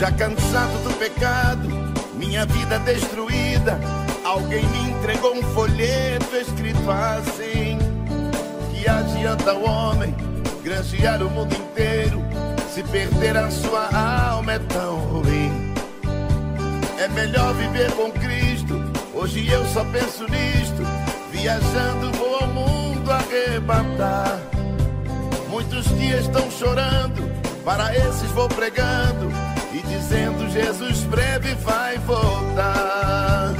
Já cansado do pecado, minha vida destruída, alguém me entregou um folheto escrito assim: que adianta o homem granjear o mundo inteiro, se perder a sua alma é tão ruim. É melhor viver com Cristo, hoje eu só penso nisto, viajando vou ao mundo arrebatar. Muitos dias estão chorando, para esses vou pregando e dizendo: Jesus breve vai voltar.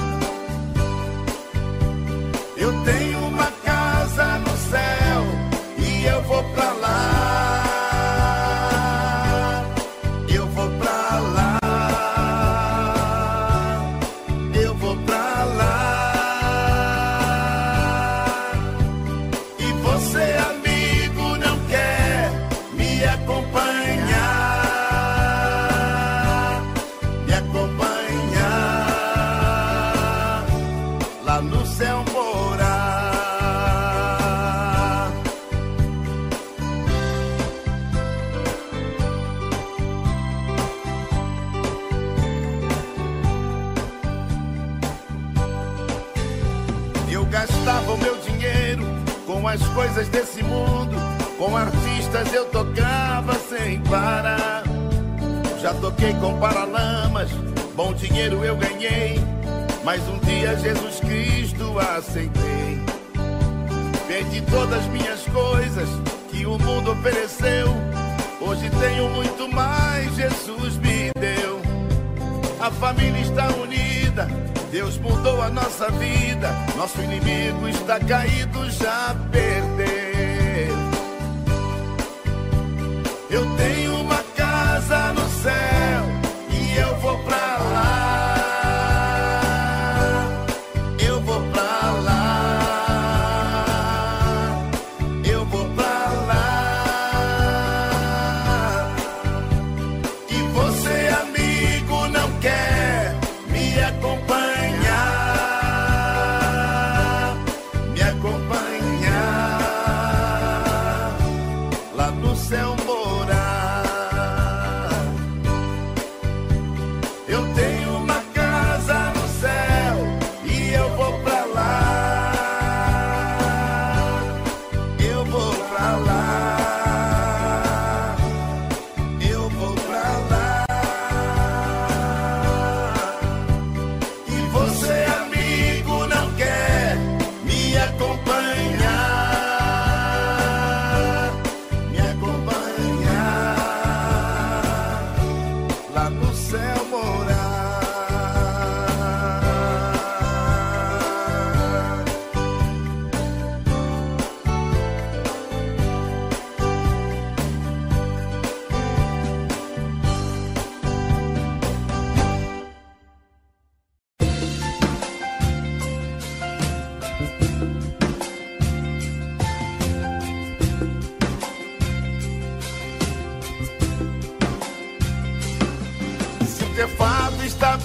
Eu tenho uma casa no céu e eu vou pra lá. Gastava o meu dinheiro com as coisas desse mundo, com artistas eu tocava sem parar. Já toquei com Paralamas, bom dinheiro eu ganhei, mas um dia Jesus Cristo aceitei. Perdi todas as minhas coisas que o mundo ofereceu, hoje tenho muito mais, Jesus me deu. A família está unida, Deus mudou a nossa vida, nosso inimigo está caído, já perdeu. Eu tenho uma casa no céu e eu vou pra lá.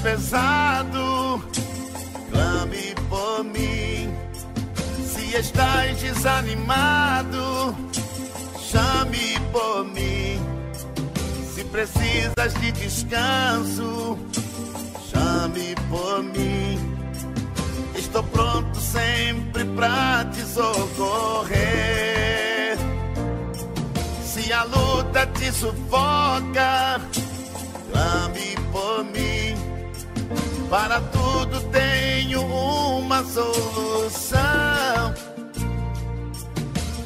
Pesado, clame por mim. Se estás desanimado, chame por mim. Se precisas de descanso, chame por mim. Estou pronto sempre pra te socorrer. Se a luta te sufoca, clame por mim. Para tudo tenho uma solução.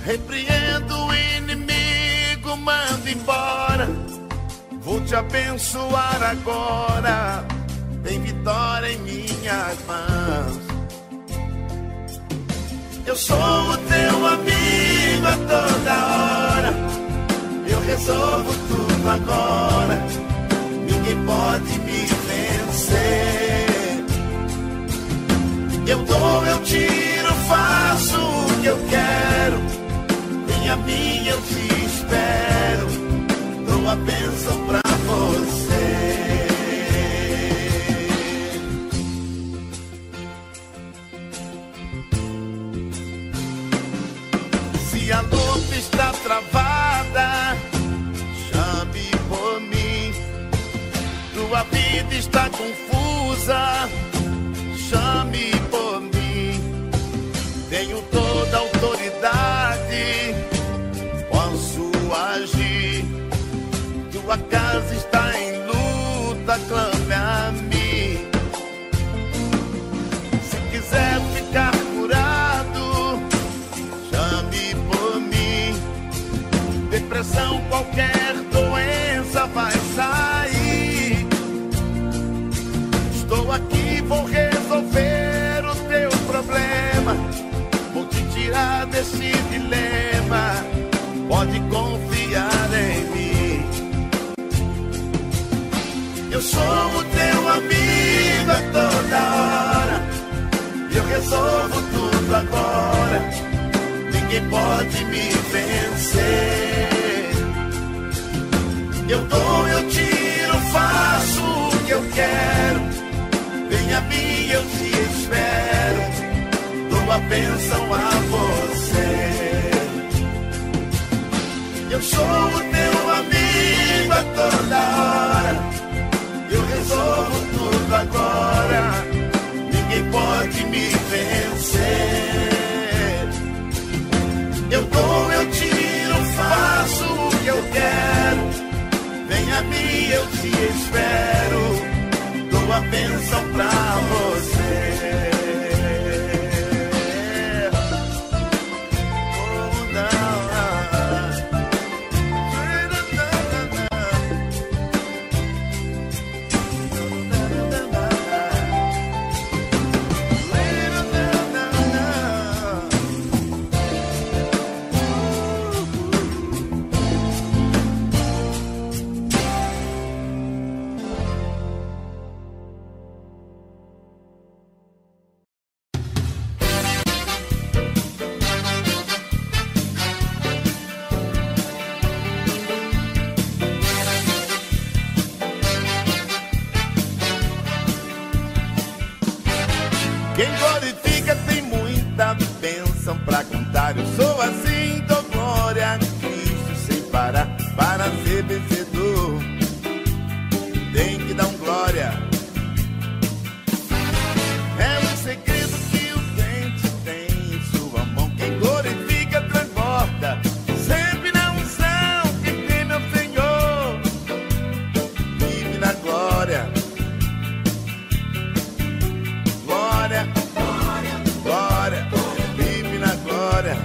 Repreendo o inimigo, mando embora. Vou te abençoar agora. Tem vitória em minhas mãos. Eu sou o teu amigo a toda hora. Eu resolvo tudo agora. Ninguém pode me vencer. Eu dou, eu tiro, faço o que eu quero. Vem a mim, eu te espero. Dou a bênção pra você. Se a luta está travada, chame por mim. Do sua vida está confusa, chame por mim. Tenho toda a autoridade, posso agir. Tua casa está em luta, clame a mim. Se quiser ficar curado, chame por mim. Depressão, qualquer doença vai sair. Estou aqui, vou resolver o teu problema, vou te tirar desse dilema, pode confiar em mim. Eu sou o teu amigo a toda hora, eu resolvo tudo agora, ninguém pode me vencer. Eu dou, eu tiro, faço o que eu quero. Vem a mim, eu te espero. Dou a bênção a você. Eu sou o teu amigo a toda hora. Eu resolvo tudo agora. Ninguém pode me vencer. Eu dou, eu tiro, faço o que eu quero. Vem a mim, eu te espero, dou a bênção pra você. Glória, glória, glória, vive na glória.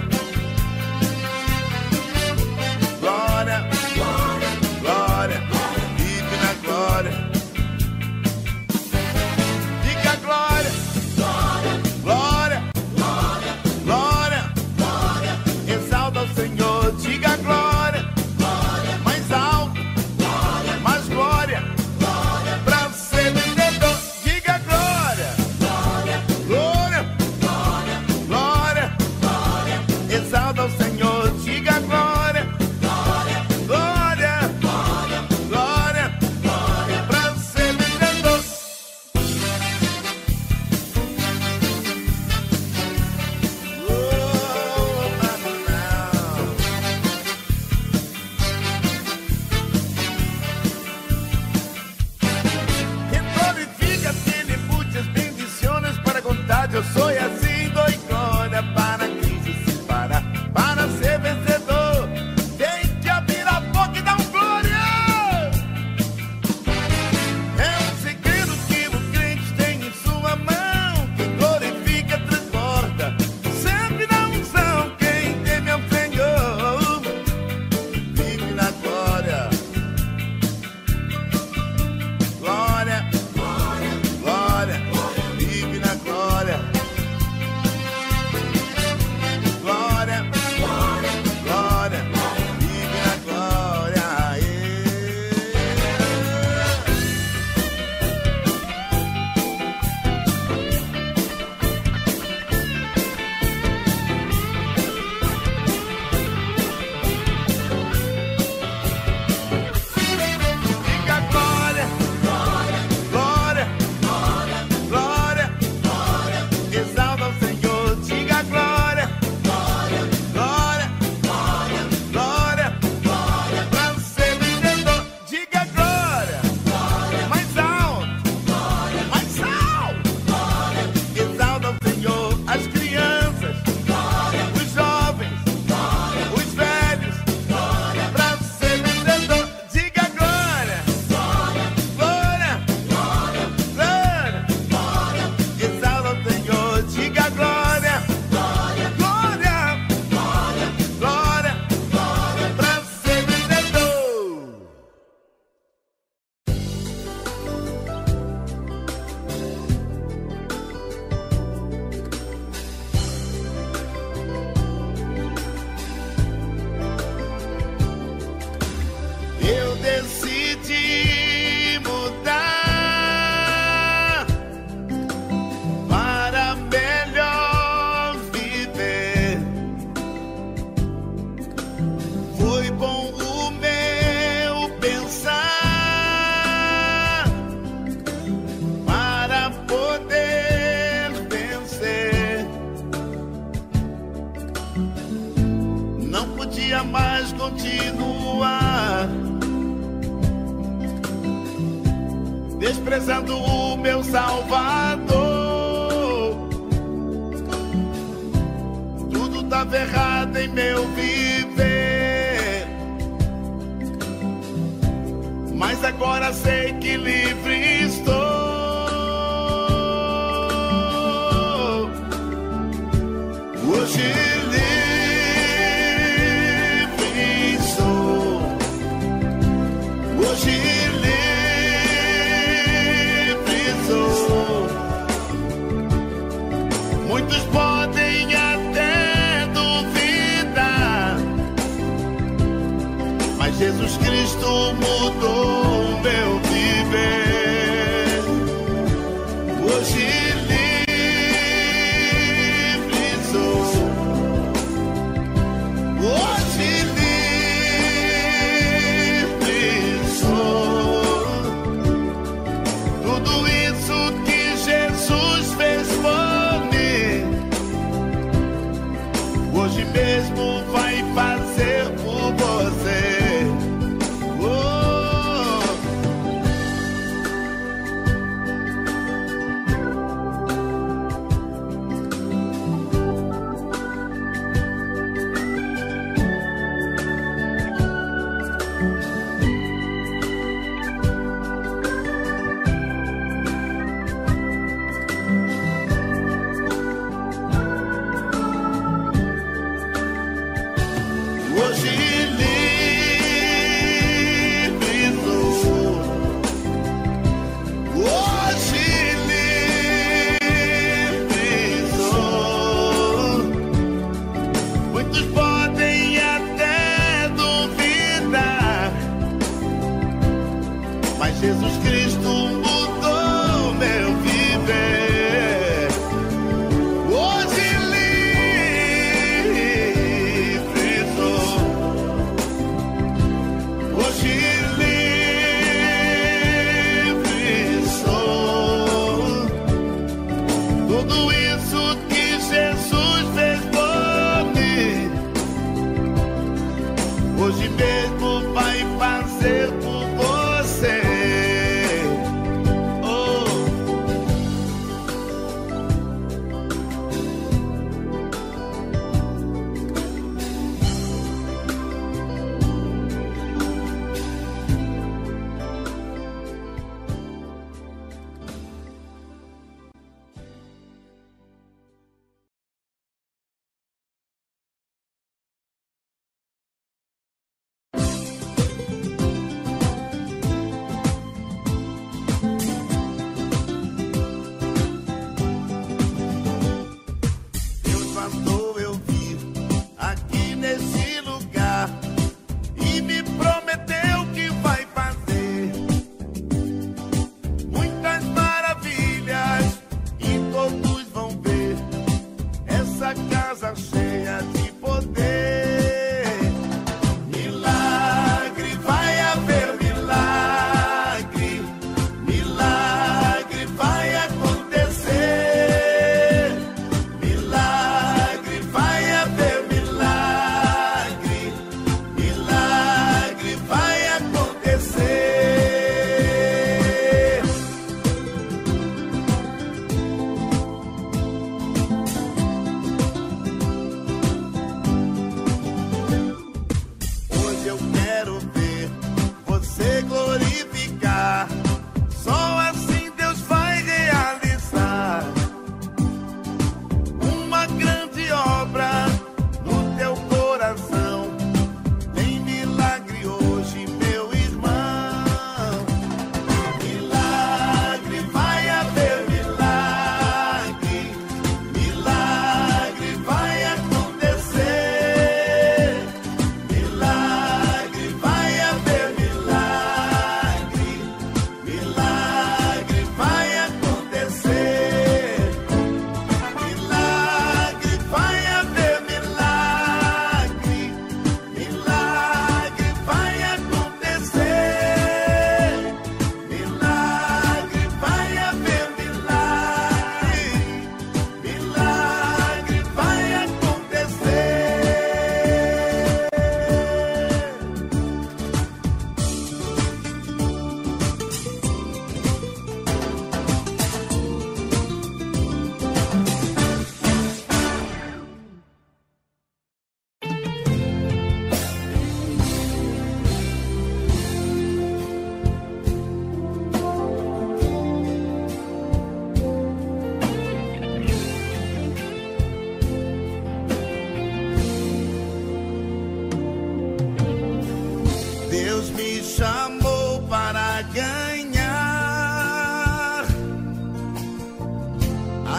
Sempre Santo, o meu Salvador. Tudo tá ferrado em meu viver, mas agora sei que livre estou. Hoje Jesus Cristo mudou o meu viver. Hoje livre sou. Hoje livre sou. Tudo isso que Jesus fez por mim, hoje mesmo vai fazer por você.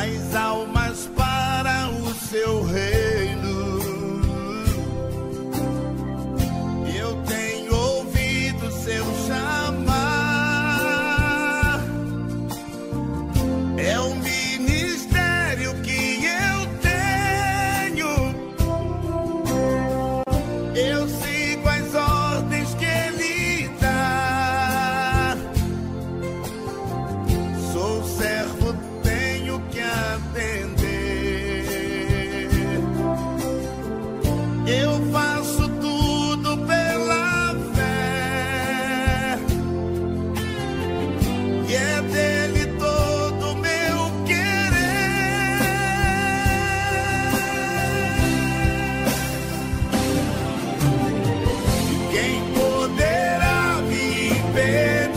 as almas para o seu reino. Eu tenho ouvido seu chamar, é um ministério que eu tenho. Eu sigo as ordens que ele dá, sou servo, tenho que atender. Eu faço tudo pela fé, e é dele todo meu querer. E quem poderá me impedir?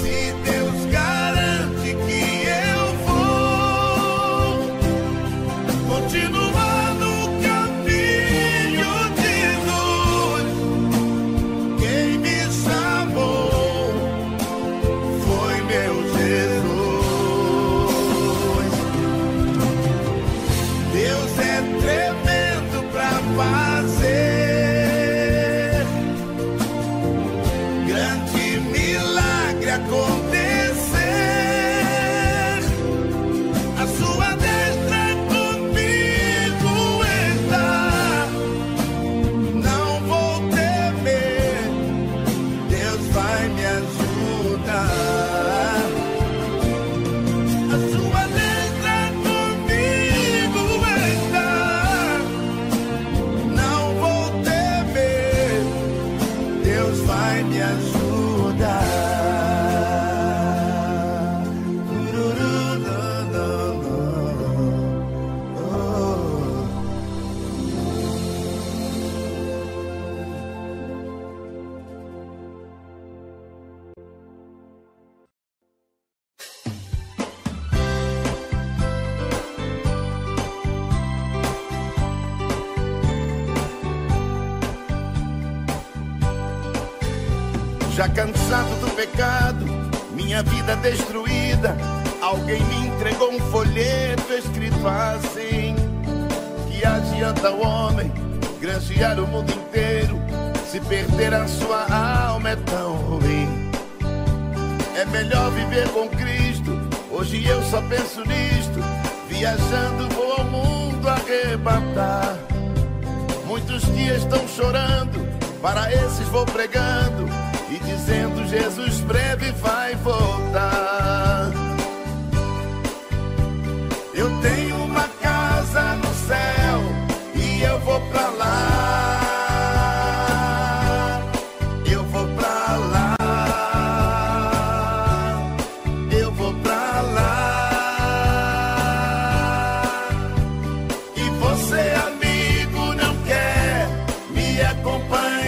Se Deus garante que eu vou continuar no caminho de luz. Quem me chamou foi meu Jesus. Deus é tremendo pra fazer grande milagre acontecer. A sua destra comigo está, não vou temer, Deus vai me ajudar. Quem sabe Deus já te chamou e você nunca atendeu. Tem muitas vidas pra ganhar, por isso ele manda eu. Um bom talento deu a mim, e eu vou fazer multiplicar. Preciso viver sempre assim, pra muitas vidas transformar. Quem poderá me impedir? Se Deus garante que eu vou continuar no caminho de luz. Quem me chamou foi meu Jesus. Deus é tremendo pra fazer grande milagre acontecer. A sua destra comigo está, não vou temer, Deus vai me ajudar. A sua destra comigo está, não vou temer, Deus vai me ajudar. Oh. Já cansado do pecado, minha vida destruída, alguém me entregou um folheto escrito assim: que adianta o homem granjear o mundo inteiro, se perder a sua alma é tão ruim. É melhor viver com Cristo, hoje eu só penso nisto, viajando vou ao mundo arrebatar. Muitos dias estão chorando, Para esses vou pregando e dizendo: Jesus breve vai voltar. Eu tenho uma casa no céu e eu vou pra lá. Eu vou pra lá. Eu vou pra lá. E você, amigo, não quer me acompanhar?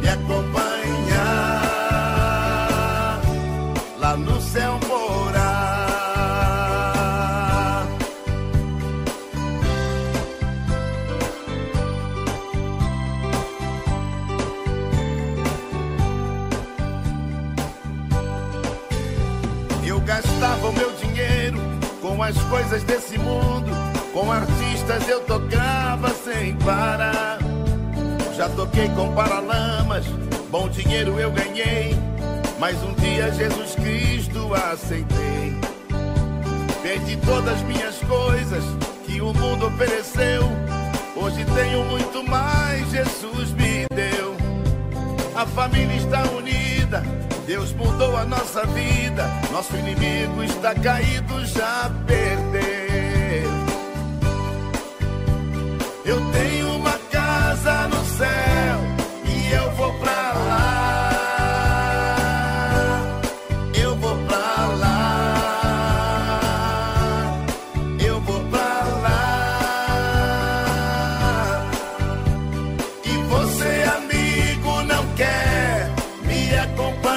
Me acompanhar lá no céu. Gastava o meu dinheiro com as coisas desse mundo, com artistas eu tocava sem parar. Já toquei com Paralamas, bom dinheiro eu ganhei, mas um dia Jesus Cristo aceitei. Perdi todas as minhas coisas que o mundo ofereceu, hoje tenho muito mais, Jesus me deu. A família está unida, Deus mudou a nossa vida, nosso inimigo está caído, já perdeu. Eu tenho uma casa no céu e eu vou pra lá. Eu vou pra lá. Eu vou pra lá. E você, amigo, não quer me acompanhar?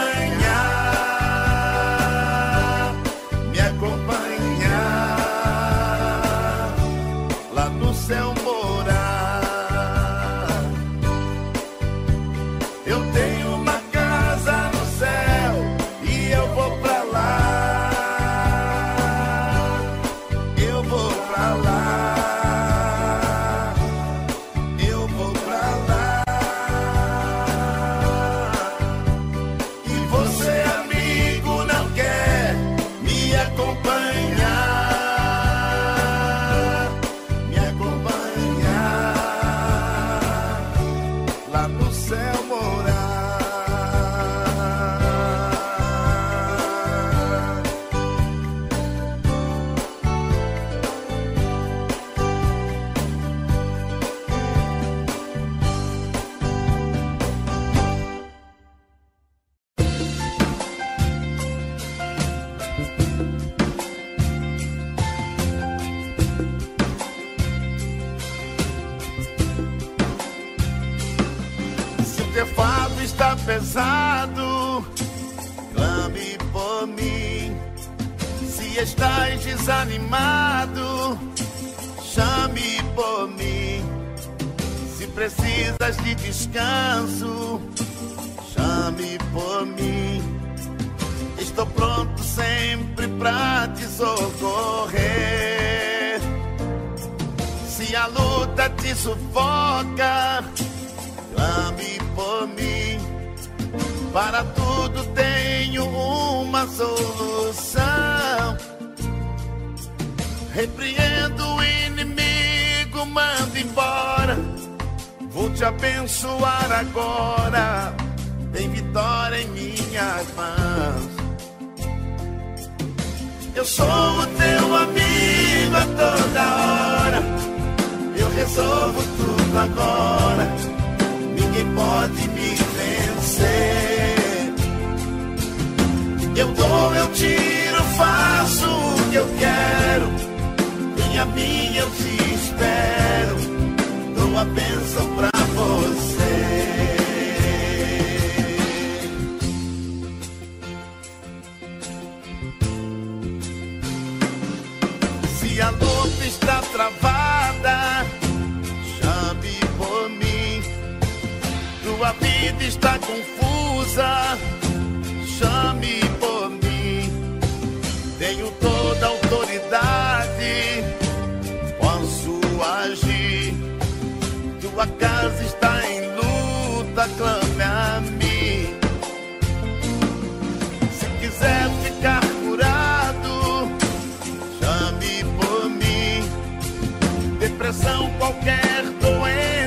Pesado, clame por mim. Se estás desanimado, chame por mim. Se precisas de descanso, chame por mim. Estou pronto sempre pra te socorrer. Se a luta te sufoca, clame por mim. Para tudo tenho uma solução. Repreendo o inimigo, mando embora. Vou te abençoar agora. Tem vitória em minhas mãos. Eu sou o teu amigo a toda hora. Eu resolvo tudo agora. Ninguém pode me vencer. Eu dou, eu tiro, faço o que eu quero. Vem a mim, eu te espero. Dou a bênção pra você. Se a luta está travada, chame por mim. Tua vida está confusa, chame por mim. Tenho toda a autoridade, posso agir. Tua casa está em luta, clame a mim. Se quiser ficar curado, chame por mim. Depressão, qualquer doença,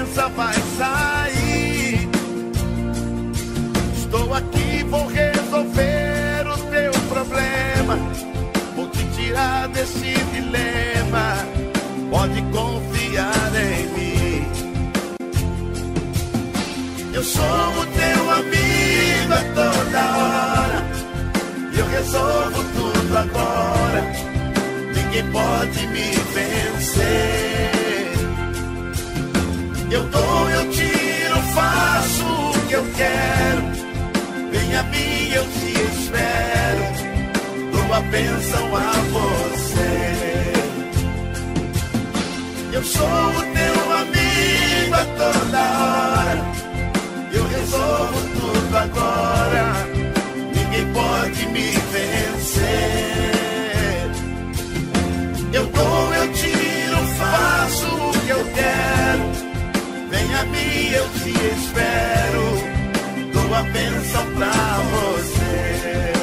sou teu amigo a toda hora. Eu resolvo tudo agora. Ninguém pode me vencer. Eu dou, eu tiro, faço o que eu quero. Vem a mim, eu te espero. Dou a bênção a você. Eu sou o teu amigo a toda hora. Eu resolvo tudo agora. Ninguém pode me vencer. Eu dou, eu tiro, faço o que eu quero. Vem a mim, eu te espero. Dou a bênção pra você.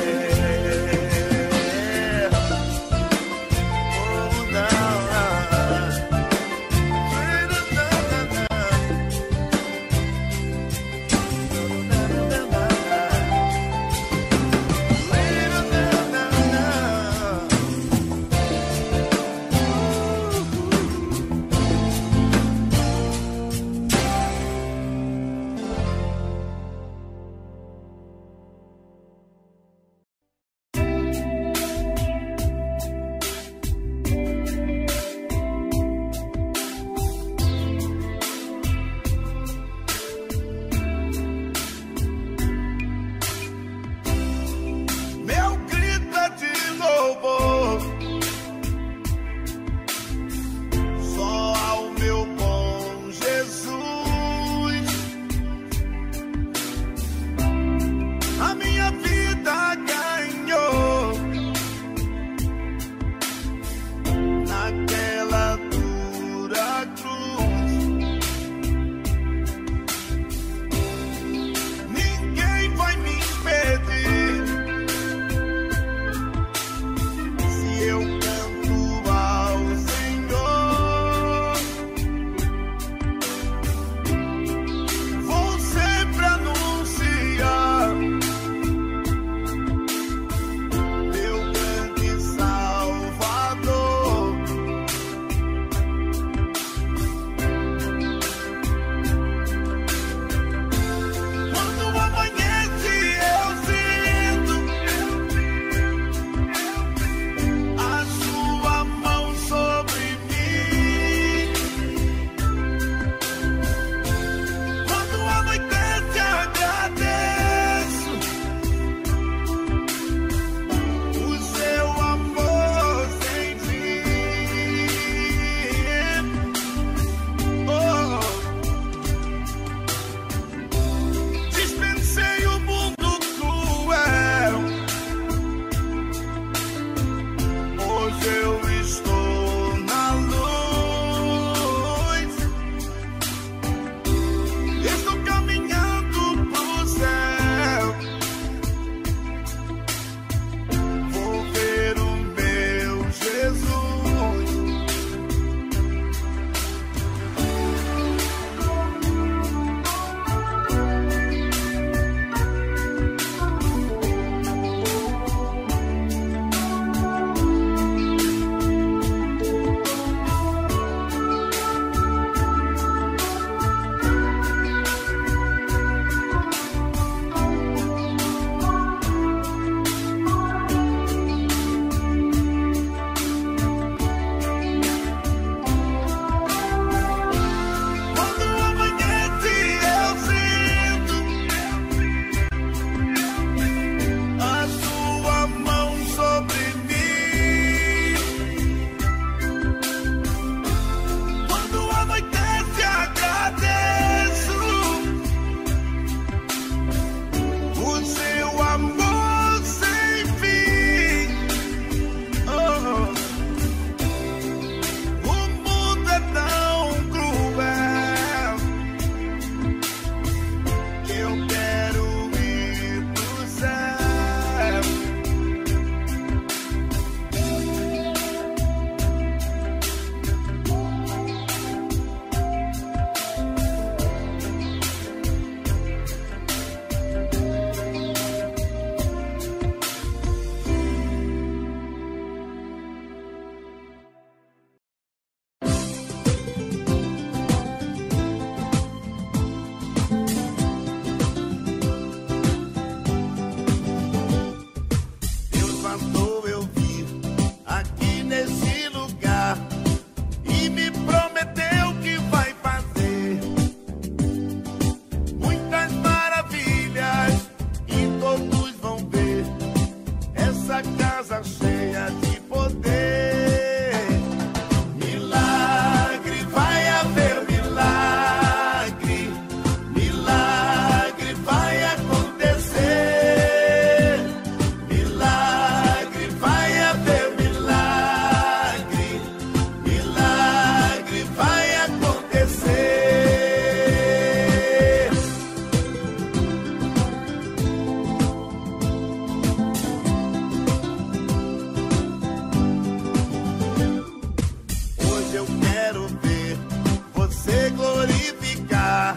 glorificar.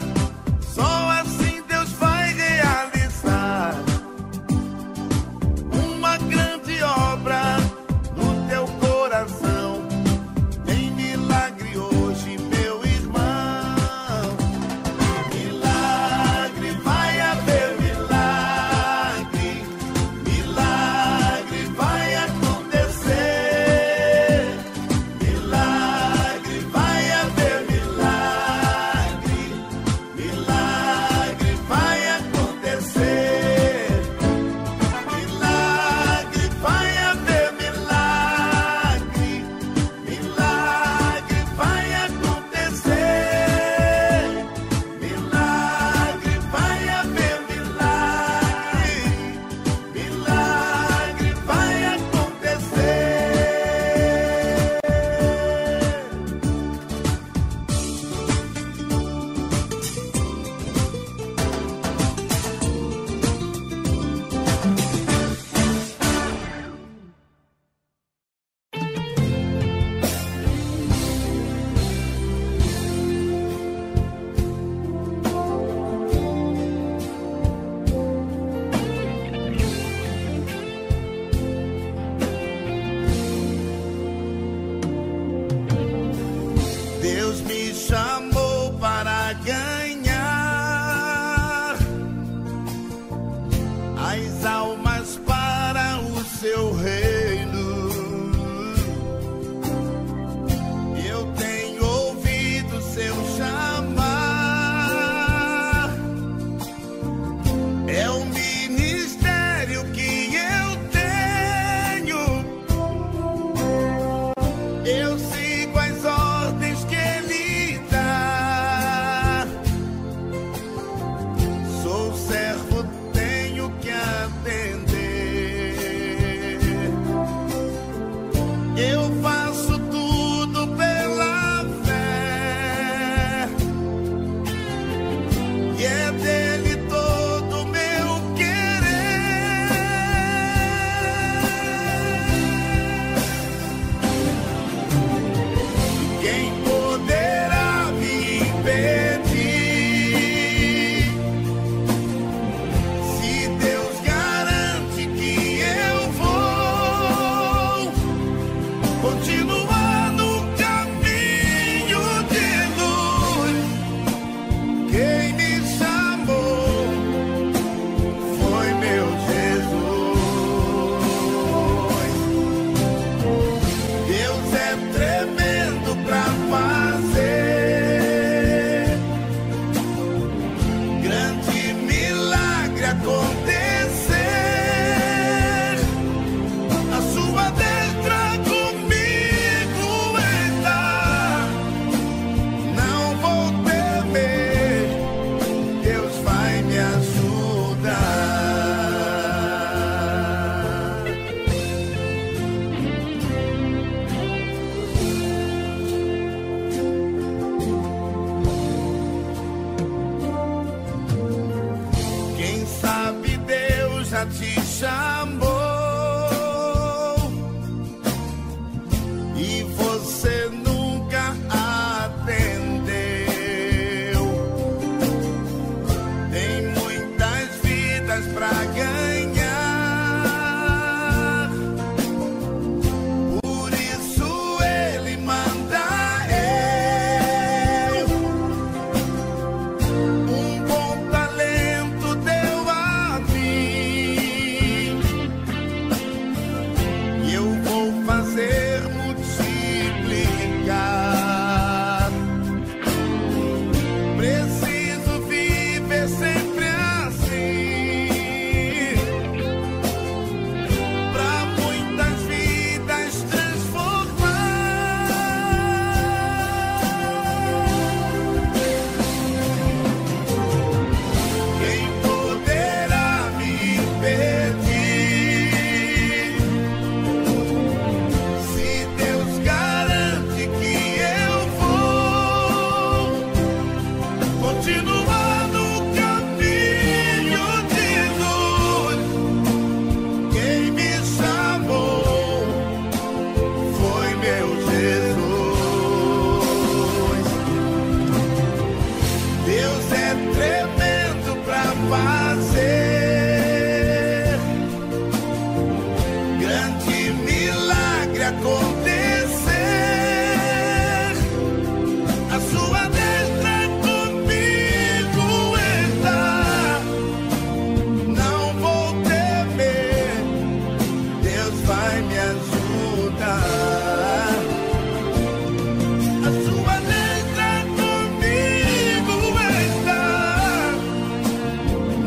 Só assim Deus vai realizar uma grande obra no teu coração. Tem milagre hoje, meu irmão. Milagre, vai haver milagre. Milagre vai acontecer. Milagre, vai haver milagre. Milagre vai acontecer. Milagre, vai haver milagre. Milagre vai acontecer. Milagre, vai haver milagre. Milagre vai acontecer. Deus me chamou para ganhar as almas para o seu reino. Eu tenho ouvido seu chamar. É um ministério que eu tenho. Eu sigo as ordens que ele dá. Sou servo, tenho que atender. Eu faço tudo pela fé. E é dele todo o meu querer. Quem poderá me impedir? Se Deus garante que eu vou continuar no caminho de luz. Quem me chamou foi meu Jesus. Deus é tremendo pra fazer grande milagre acontecer. A sua destra comigo está. Não vou temer, Deus vai me ajudar. Quem sabe Deus já te chamou e você nunca atendeu. Tem muitas vidas pra ganhar. Por isso ele manda eu. Um bom talento deu a mim e eu vou fazer multiplicar. Preciso viver sempre assim, pra muitas vidas transformar. Quem poderá me impedir? Se Deus garante que eu vou continuar no caminho de luz. Quem me chamou foi meu Jesus. fazer grande milagre acontecer. A sua destra comigo está, não vou temer, Deus vai me ajudar. A sua destra comigo está,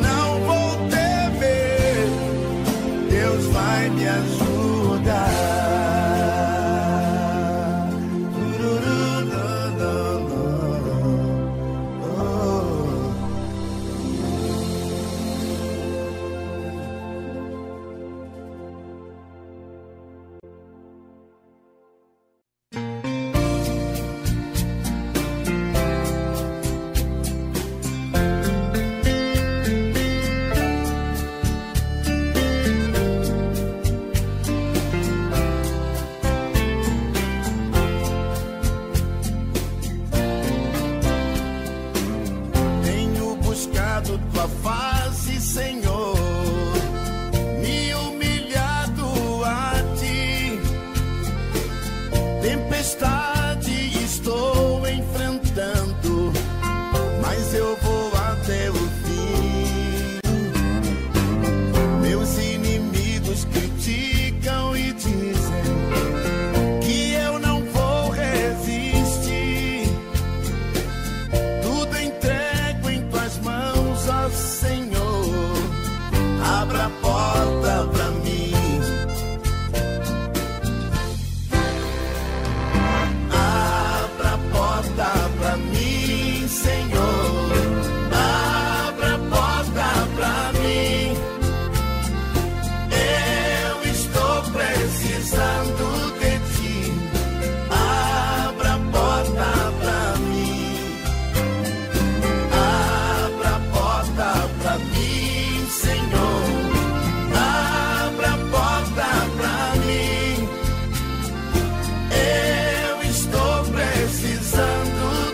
não vou temer, Deus vai me ajudar. Precisando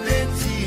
de ti.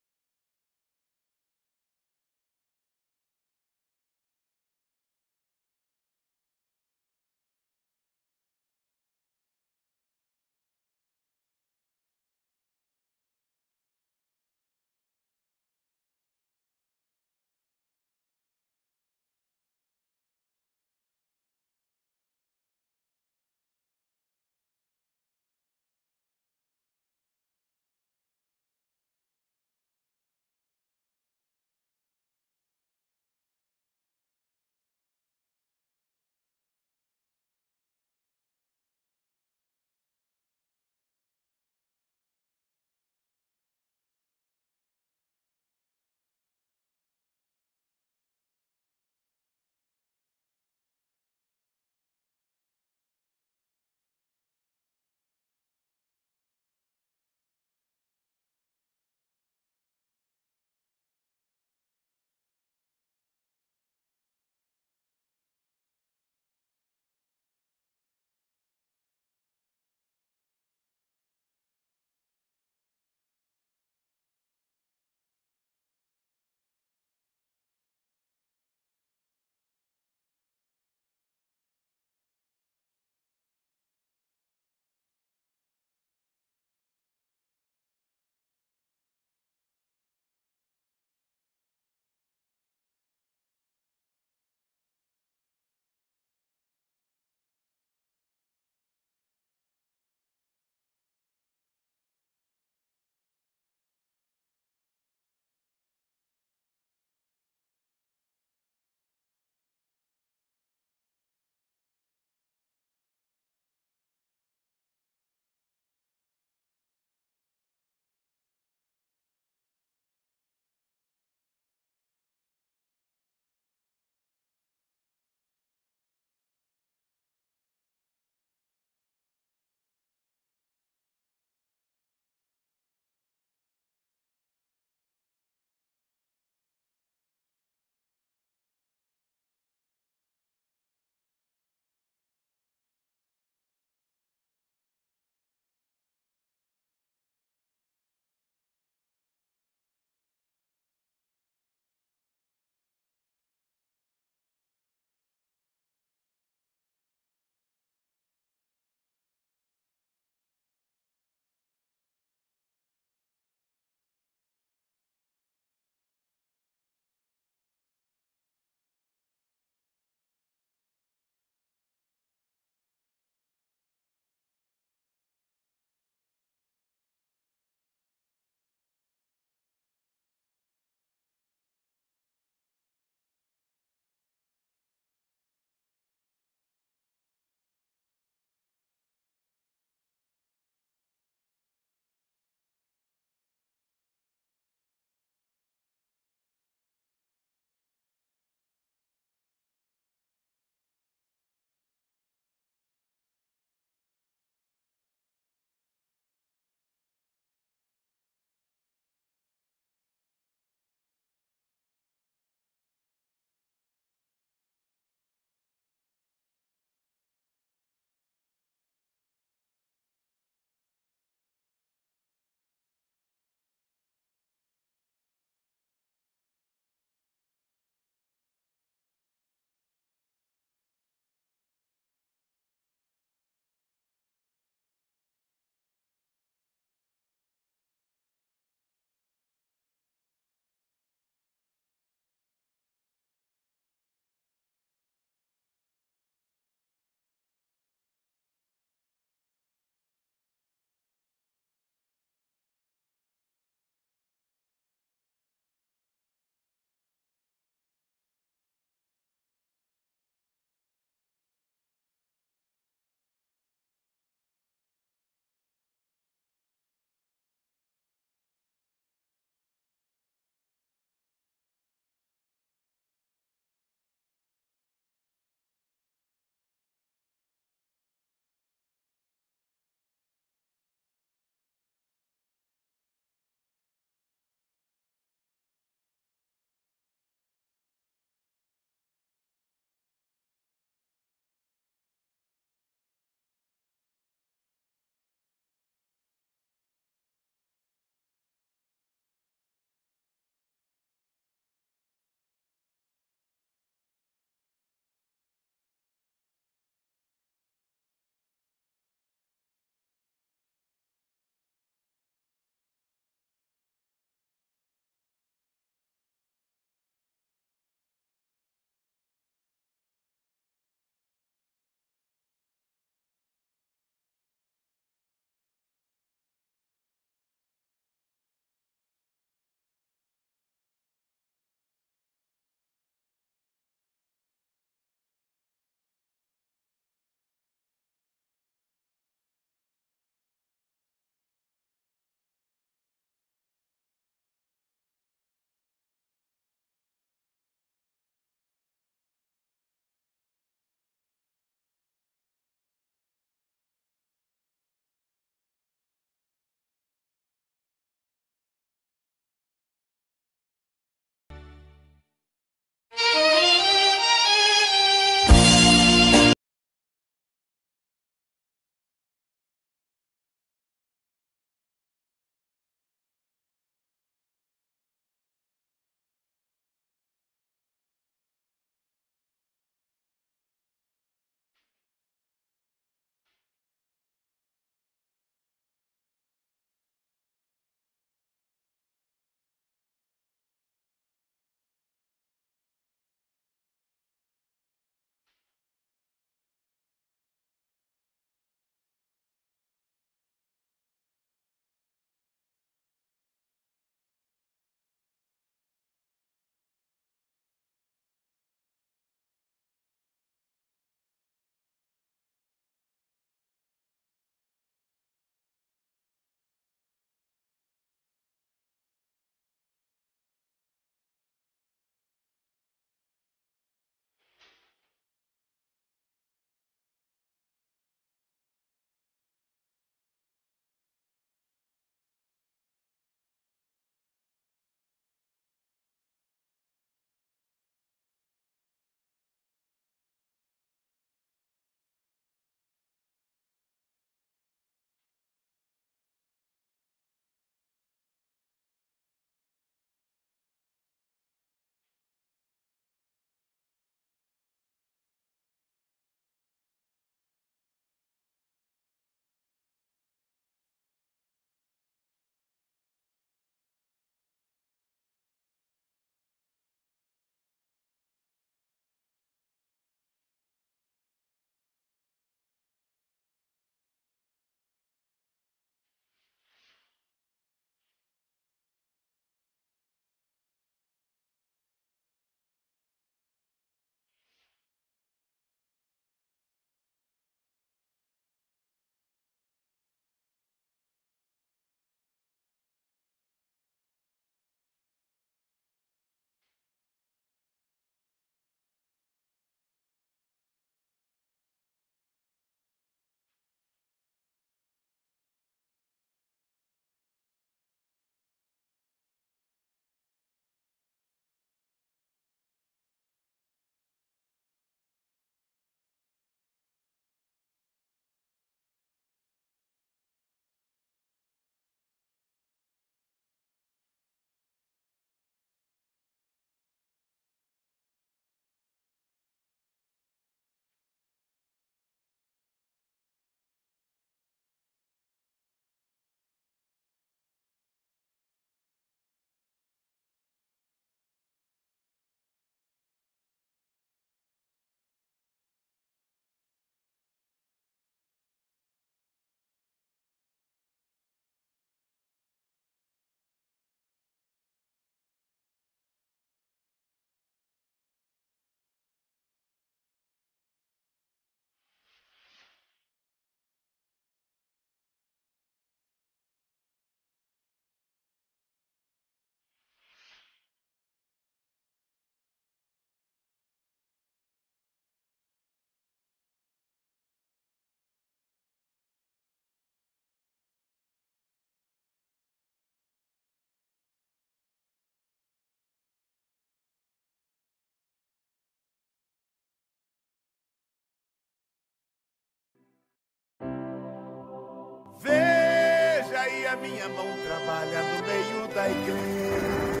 a minha mão trabalha no meio da igreja.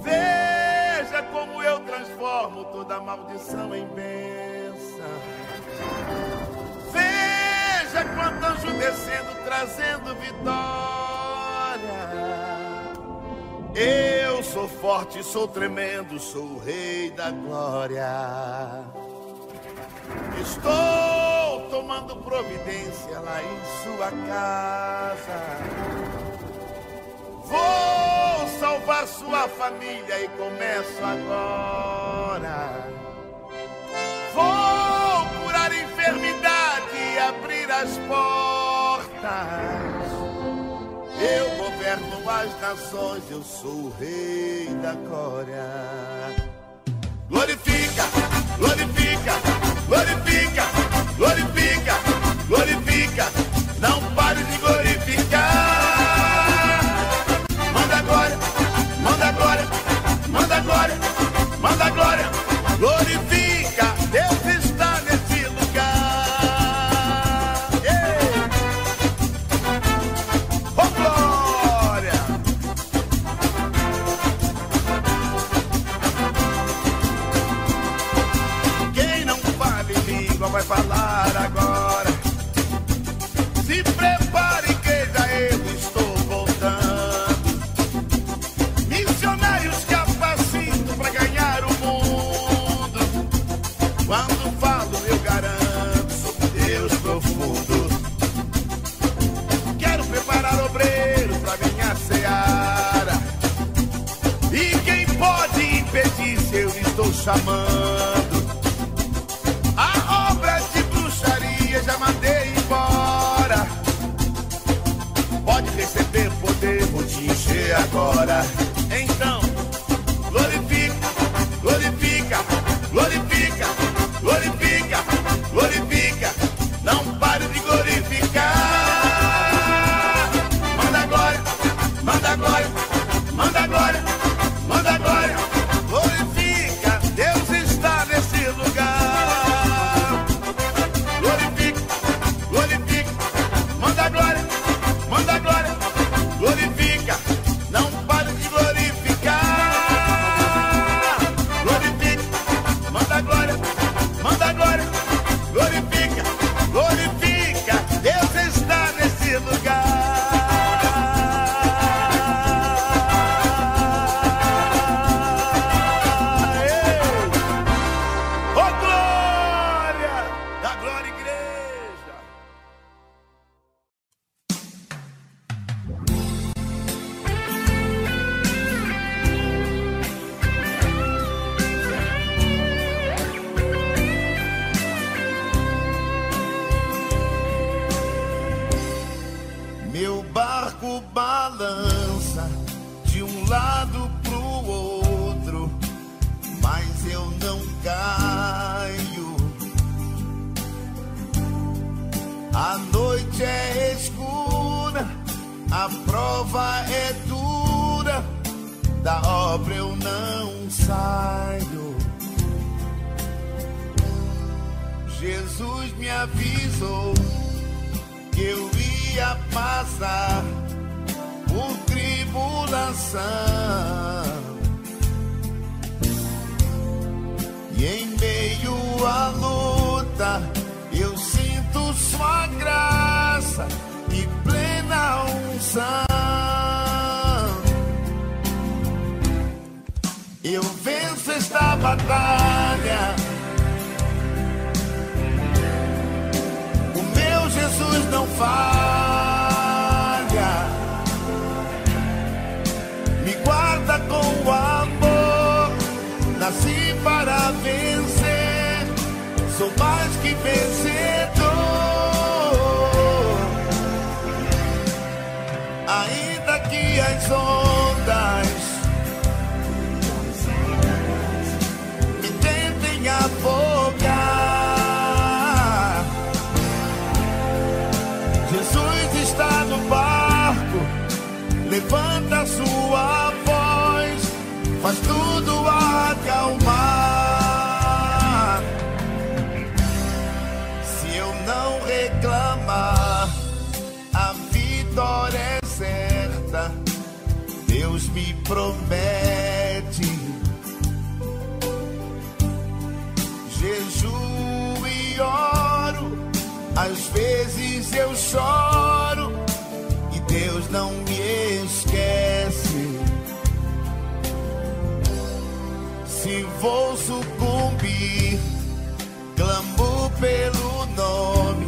Veja como eu transformo toda maldição em bênção. Veja quanto anjo descendo, trazendo vitória. Eu sou forte, sou tremendo, sou o rei da glória. Estou tomando providência lá em sua casa. Vou salvar sua família e começo agora. Vou curar a enfermidade e abrir as portas. Eu governo as nações, eu sou o rei da glória. Glorifica, glorifica. Glorifica, glorifica, glorifica, não pare de glorificar. Manda glória, manda glória, manda glória, manda glória. Glorifica, Deus está nesse lugar. Yeah. Oh glória! Vai falar agora. Se prepare que já eu estou voltando. Missionários capacito para ganhar o mundo. Quando falo eu garanto, sou Deus profundo. Quero preparar obreiros para minha seara. E quem pode impedir se eu estou chamando? Já mandei embora. Pode receber poder, vou te encher agora. Então, glorifica, glorifica, glorifica, glorifica, glorifica. Não pare de glorificar. Manda glória, manda glória, manda glória, manda glória. Glorifica, Deus está nesse lugar. Reclamar a vida. história é certa, Deus me promete jejum e oro, às vezes eu choro e Deus não me esquece. Se vou sucumbir, clamo pelo nome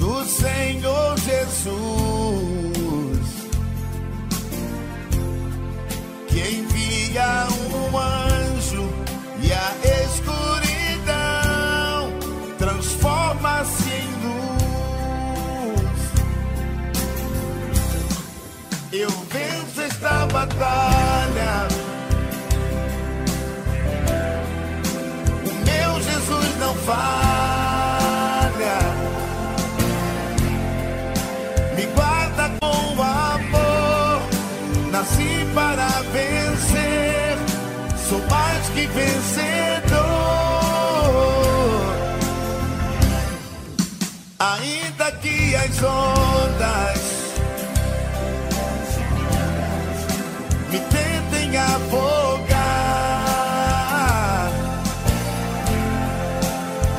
do Senhor Jesus, que envia um anjo e a escuridão transforma-se em luz. Eu venço esta batalha, o meu Jesus não falha. Me guarda com amor, nasci para vencer, sou mais que vencedor. Ainda que as ondas me tentem afogar,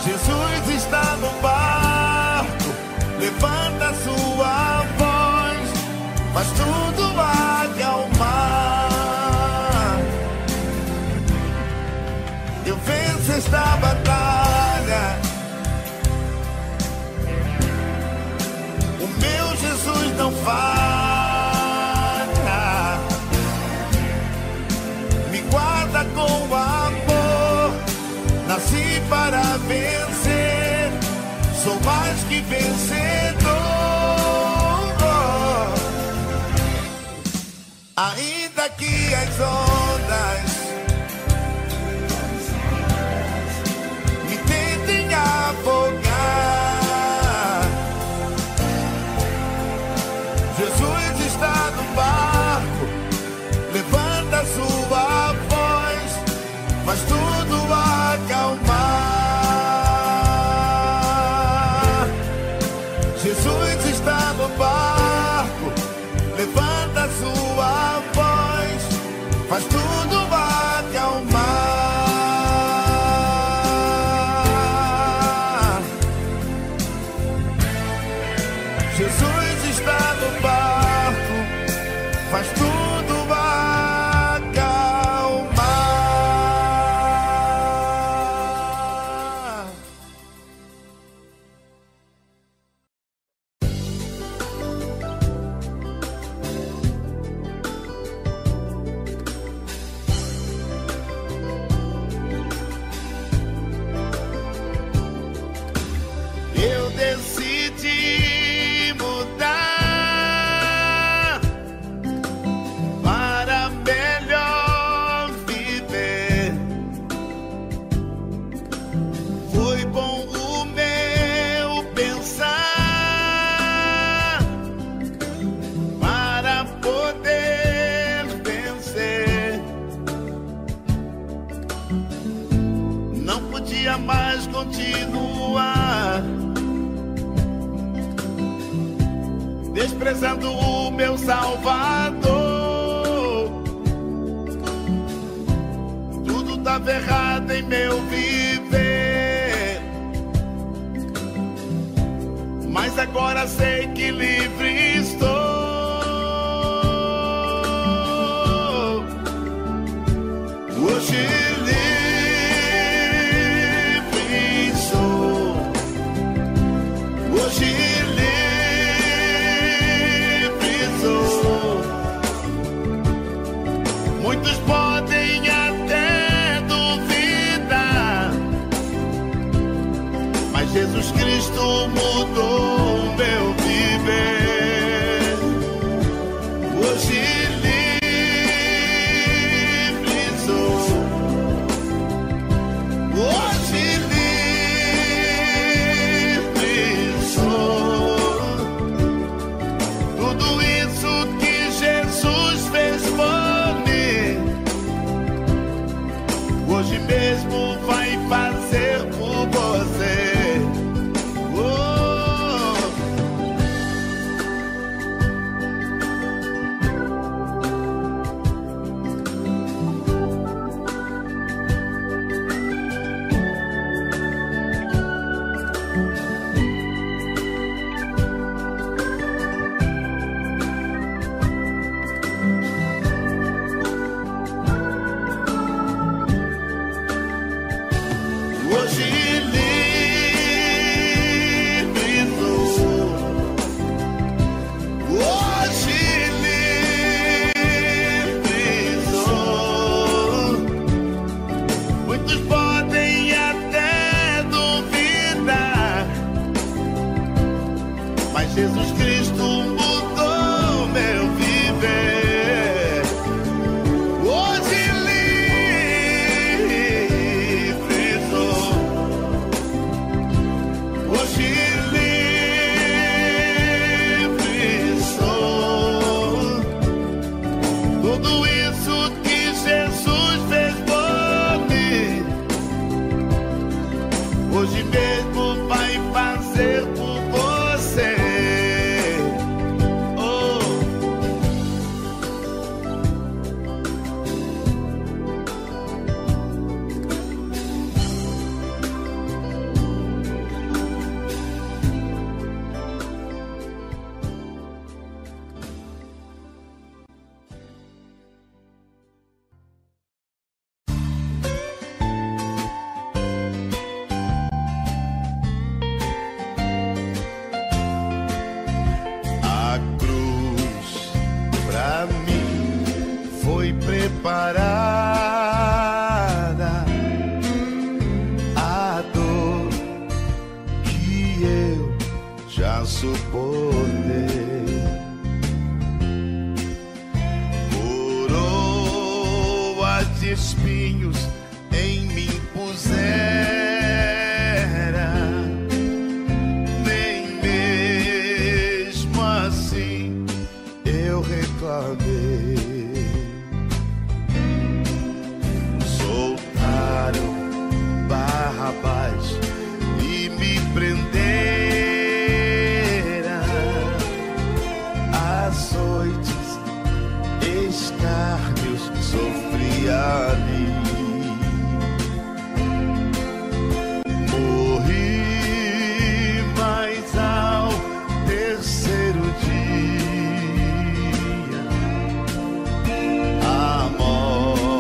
Jesus está no barco, levanta sua mas tudo vai acalmar. Eu venço esta batalha, o meu Jesus não falha. Me guarda com amor, nasci para vencer, sou mais que vencedor. Ainda que as ondas me tentem afogar, Jesus está no barco, levanta sua voz, faz tudo acalmar. Jesus está no barco, levanta sua voz, mas tudo vai te acalmar. Jesus está no barco, faz tudo acalmar. Desprezando o meu Salvador, tudo estava errado em meu viver, mas agora sei que livre estou. Hoje livre sou, hoje livre. Muitos podem até duvidar, mas Jesus Cristo mudou o meu viver. Hoje livre sou, hoje livre sou. mas Jesus Cristo mudou meu viver. Hoje livre sou, hoje livre sou. Tudo isso que Jesus fez por mim, hoje mesmo vai fazer por mim. Preparada a dor que eu já suportei, coroa de espinhos em mim pusera, nem mesmo assim eu reclamei. Barrabás e me prendera, às noites escárnios sofria ali. Morri, mas ao terceiro dia a morte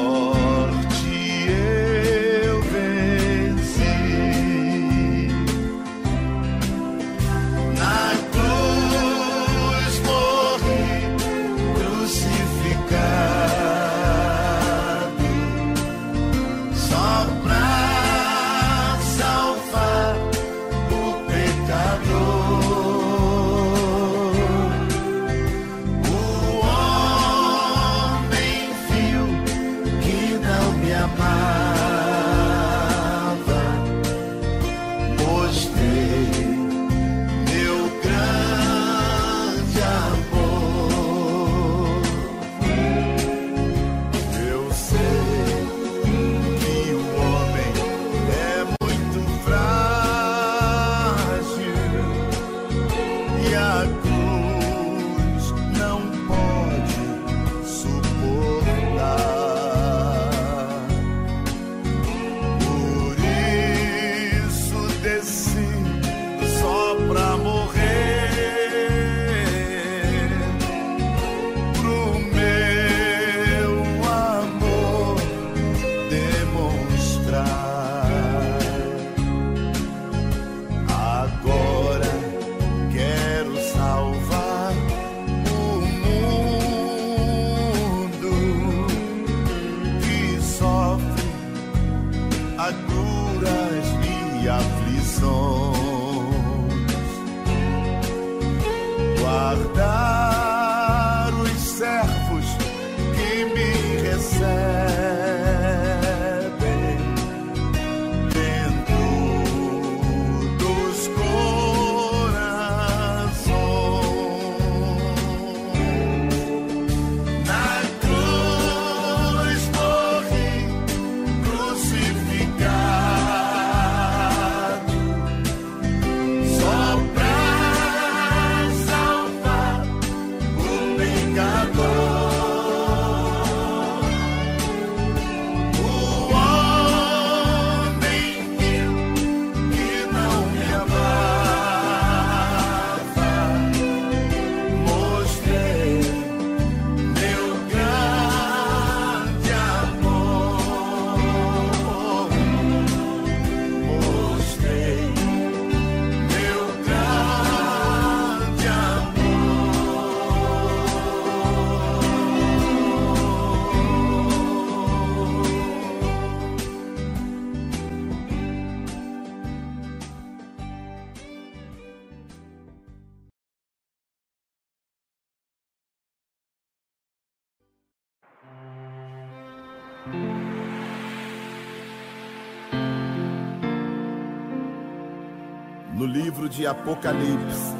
no livro de Apocalipse,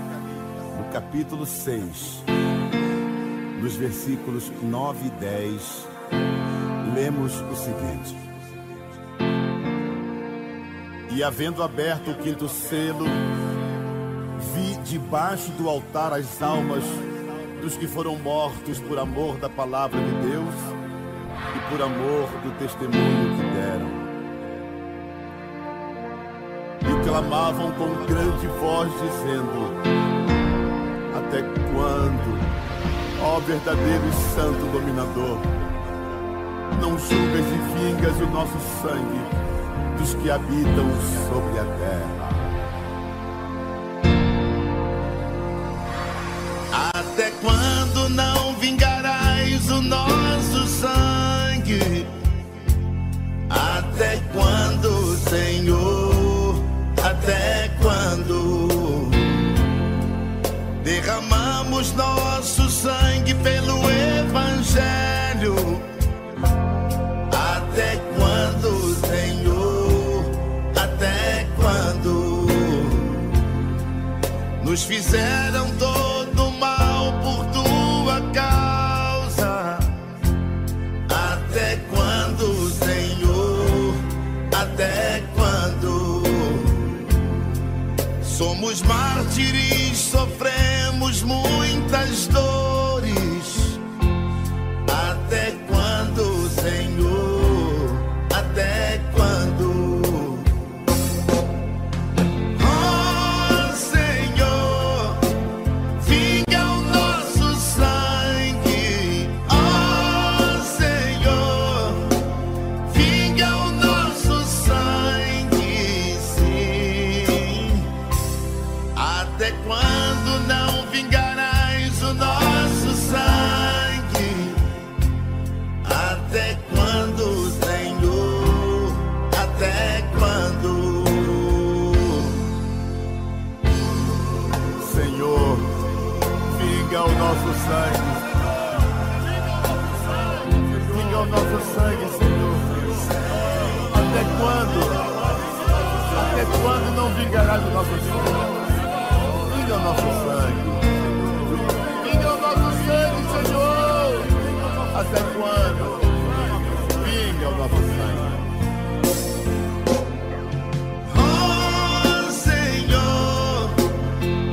no capítulo 6, nos versículos 9 e 10, lemos o seguinte: E havendo aberto o quinto selo, vi debaixo do altar as almas dos que foram mortos por amor da palavra de Deus e por amor do testemunho que deram. Clamavam com grande voz dizendo: Até quando, ó verdadeiro e santo dominador, não julgas e vingas o nosso sangue dos que habitam sobre a terra? Até quando não vingarás o nosso sangue? Até quando, Senhor? Até quando derramamos nosso sangue pelo Evangelho? Até quando, Senhor? Até quando nos fizeram todo mal por tua causa? Até quando, Senhor? Até quando somos mártires, sofremos muitas dores. Até quando, Senhor? Até quando? Oh, Senhor, vinga o nosso sangue. Oh, Senhor, vinga o nosso sangue, sim. Até quando não vingarás o nosso sangue? Até quando, Senhor? Até quando? Senhor, vinga o nosso sangue. Vinga o nosso sangue, Senhor. Até quando? Até quando não vingarás o nosso sangue? Vinga o nosso sangue. Vinga o nosso sangue, Senhor. Até quando? Vinga o nosso sangue. Oh, Senhor,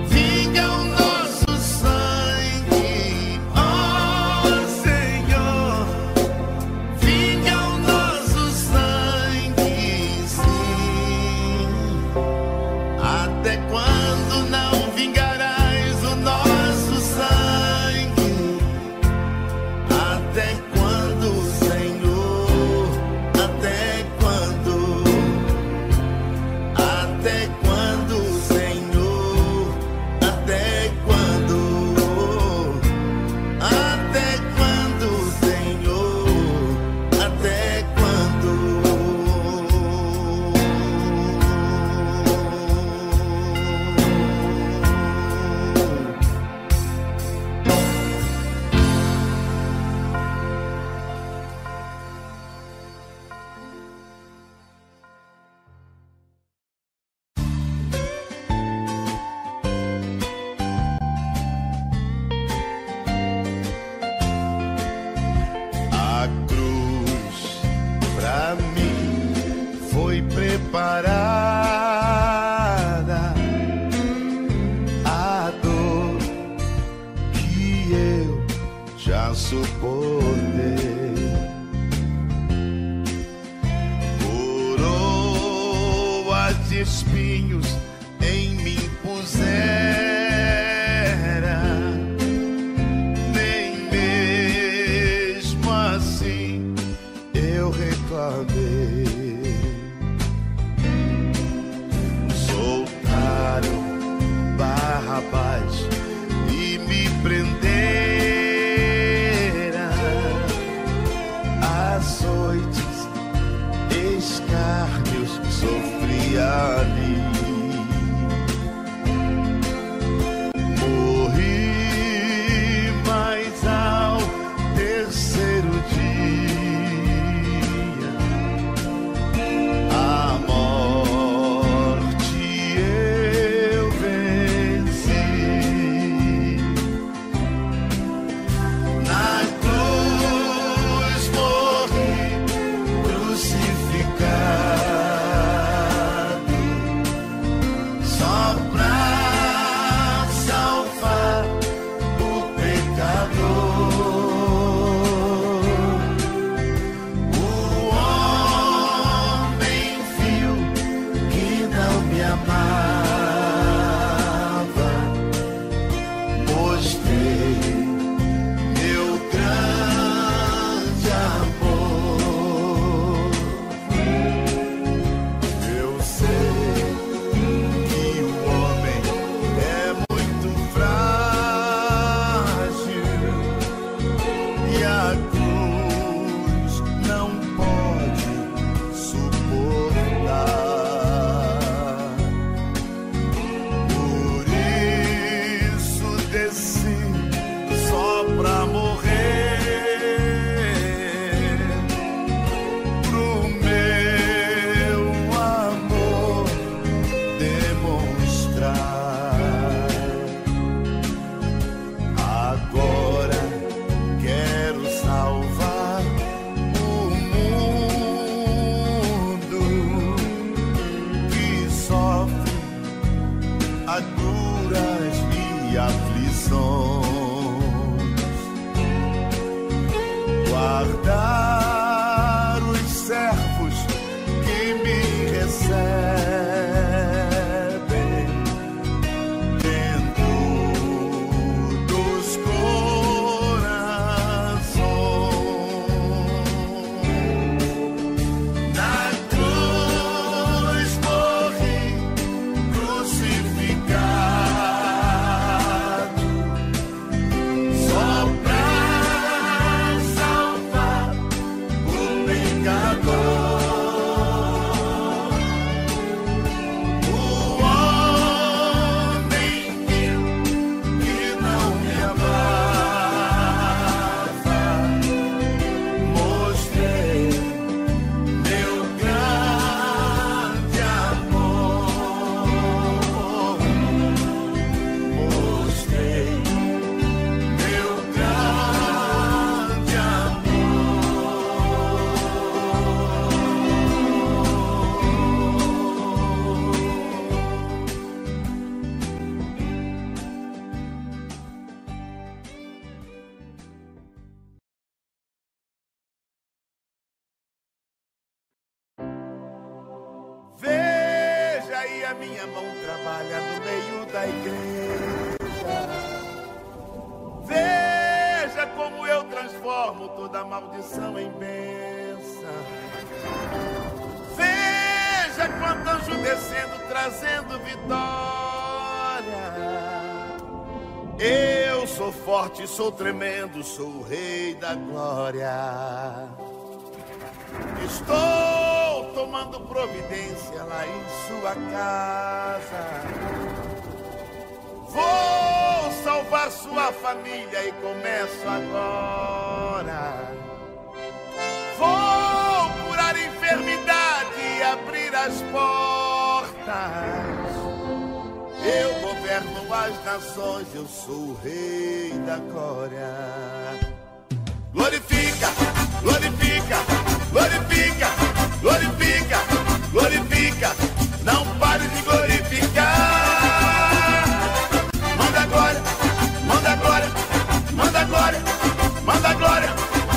vinga o nosso sangue. Oh, Senhor, vinga o nosso sangue, sim. Até quando não vingarás o nosso sangue? Até quando, Senhor? Até quando? Até quando, Senhor? Até quando? Até quando, Senhor? Até quando? A cruz pra mim foi preparada, a dor que eu já suportei, coroa de espinhos em mim pusera, nem mesmo assim eu reclamei. Soltaram Barrabás e me prenderam. Às noites, escárnios sofri ali. e aflições, guardar os servos que me recebem dentro dos corações. Na cruz morri crucificado, só pra salvar o pecador. A minha mão trabalha no meio da igreja. Veja como eu transformo toda maldição em bênção. Veja quanto anjo descendo, trazendo vitória. Eu sou forte, sou tremendo, sou o Rei da Glória. Estou tomando providência lá em sua casa. Vou salvar sua família e começo agora. Vou curar a enfermidade e abrir as portas. Eu governo as nações, eu sou o Rei da Glória. Glorifica, glorifica, glorifica, glorifica, glorifica, não pare de glorificar. Manda glória, manda glória, manda glória, manda glória,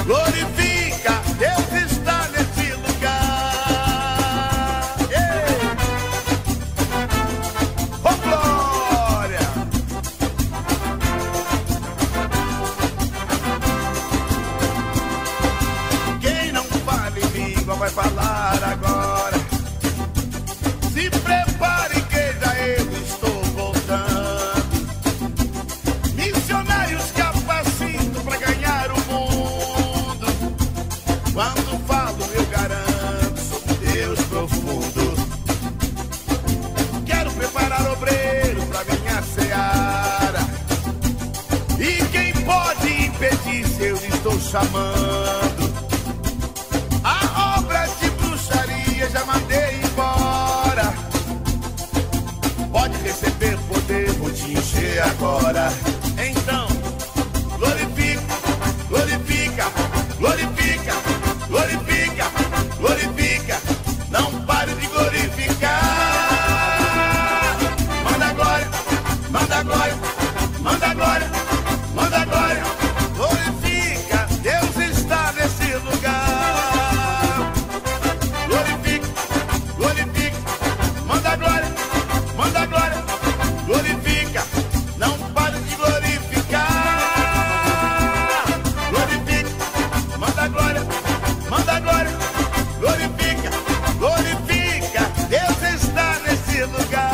glorifica, Deus está nesse lugar. Yeah. Oh, glória! Vai falar agora. Se prepare que já eu estou voltando. Missionários capacito pra ganhar o mundo. Quando falo eu garanto, sou Deus profundo. Quero preparar obreiro pra minha seara. E quem pode impedir se eu estou chamando? Já mandei embora. Pode receber poder, vou te encher agora. Então, glorifica, glorifica, glorifica, glorifica, glorifica. Não pare de glorificar. Manda glória, manda glória, manda glória, manda glória. Glorifica, Deus está nesse lugar. Lugar.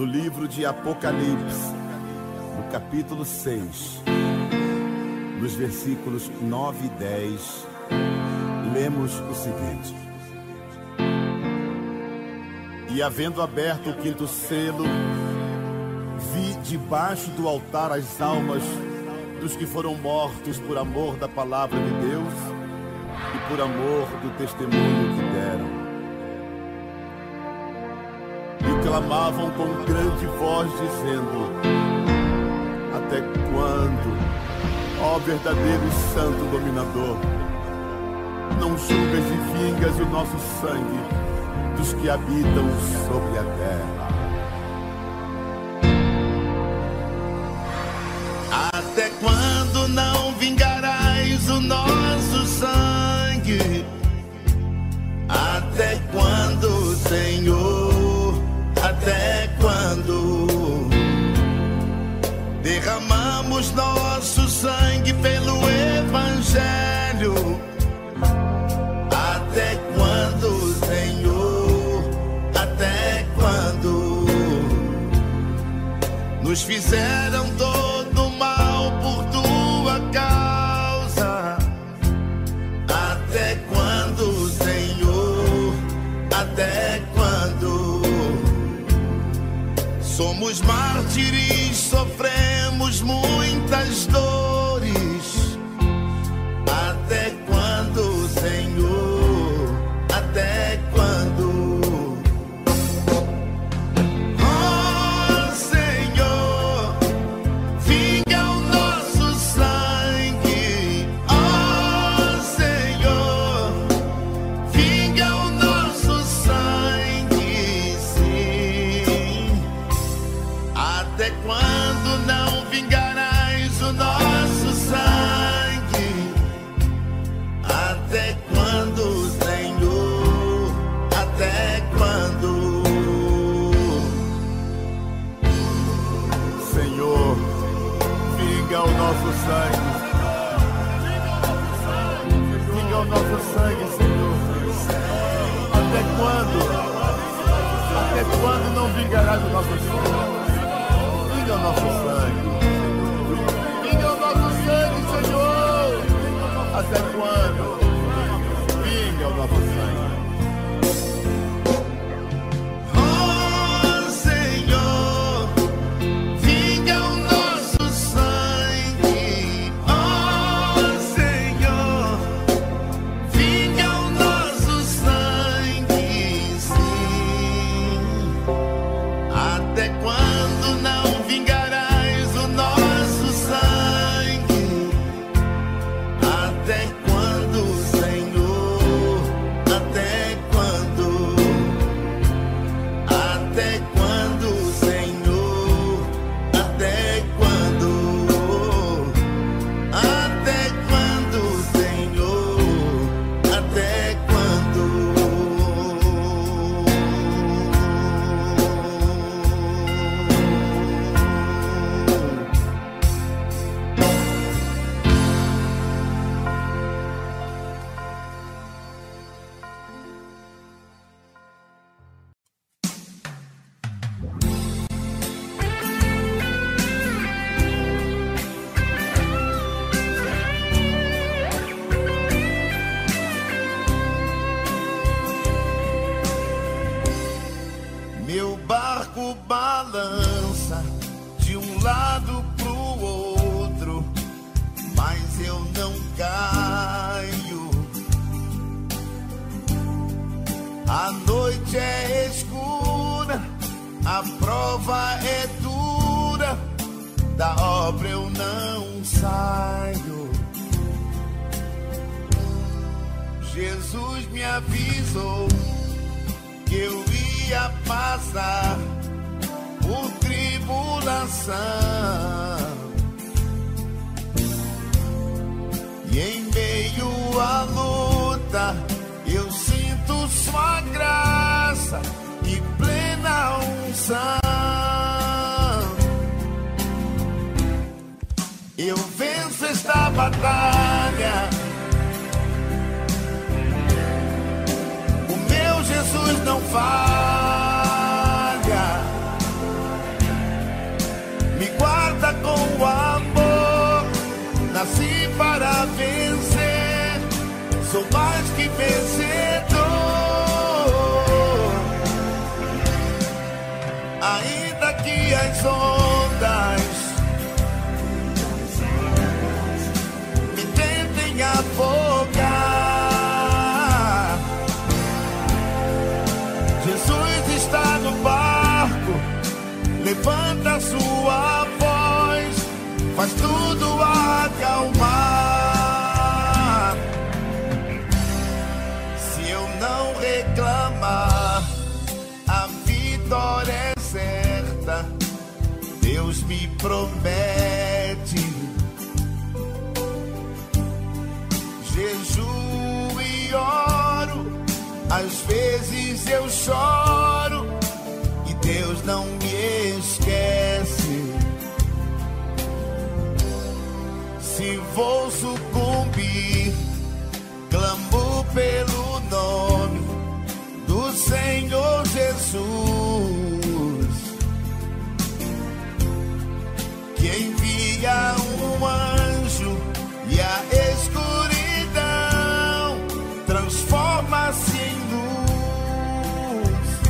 no livro de Apocalipse, no capítulo 6, nos versículos 9 e 10, lemos o seguinte: E havendo aberto o quinto selo, vi debaixo do altar as almas dos que foram mortos por amor da palavra de Deus e por amor do testemunho que deram. E clamavam com grande voz, dizendo: Até quando, ó verdadeiro e santo dominador, não julgas e vingas o nosso sangue dos que habitam sobre a terra? Até quando não vingarás o nosso sangue? Até quando, Senhor? Até quando derramamos nosso sangue pelo Evangelho? Até quando, Senhor? Até quando nos fizeram todo mal por tua causa? Até quando, Senhor? Até quando somos mártires, sofremos muitas dores? Até quando, Senhor? Até quando? Oh, Senhor, vinga o nosso sangue. Oh, Senhor, vinga o nosso sangue, sim. Até quando não vingarás o nosso sangue? Até quando, Senhor? Até quando? Senhor, vinga o nosso sangue. Vinga o nosso sangue, Senhor. Até quando? Até quando não vingarás o nosso sangue? Vinga o nosso sangue. Vinga o nosso sangue, Senhor. Até quando? Vinga o nosso sangue. Oh, Senhor, vinga o nosso sangue. Oh, Senhor, vinga o nosso sangue, sim. Até quando não vingarás o nosso sangue? Até quando, Senhor? Até quando? Até quando, Senhor? Até quando? Até quando, Senhor? Até quando? Meu barco balança de um lado pro outro, mas eu não caio. A noite é escura, a prova é dura, da obra eu não saio. Jesus me avisou que eu ia passar por tribulação, e em meio à luta eu sinto sua graça e plena unção. Eu venço esta batalha, o meu Jesus não falha. Nasci para vencer, sou mais que vencedor. Ainda que as ondas me tentem afogar, Jesus está no barco, levanta sua voz. Faz tudo acalmar. Se eu não reclamar, a vitória é certa. Deus me promete jejum e oro. Às vezes eu choro e Deus não me esquece. Se vou sucumbir, clamo pelo nome do Senhor Jesus, que envia um anjo e a escuridão transforma-se em luz.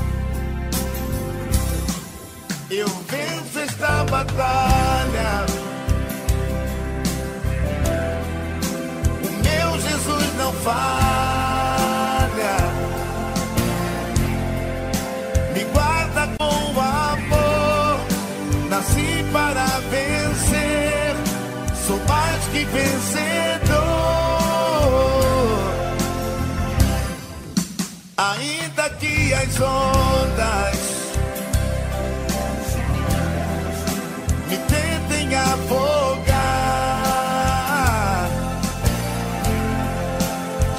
Eu venço esta batalha. Não falha, me guarda com amor. Nasci para vencer, sou mais que vencedor. Ainda que as ondas me tentem afogar,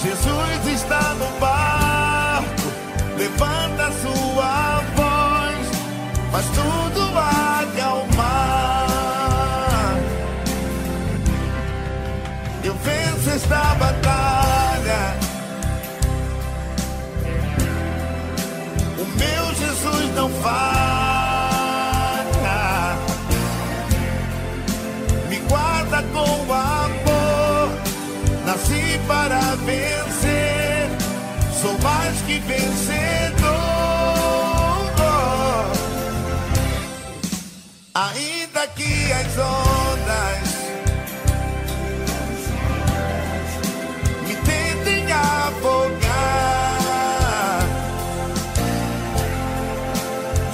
Jesus está no barco, levanta sua voz, faz tudo acalmar. Eu venço esta batalha, o meu Jesus não falha, me guarda com amor. Nasci para vencer, sou mais que vencedor. Ainda que as ondas me tentem afogar,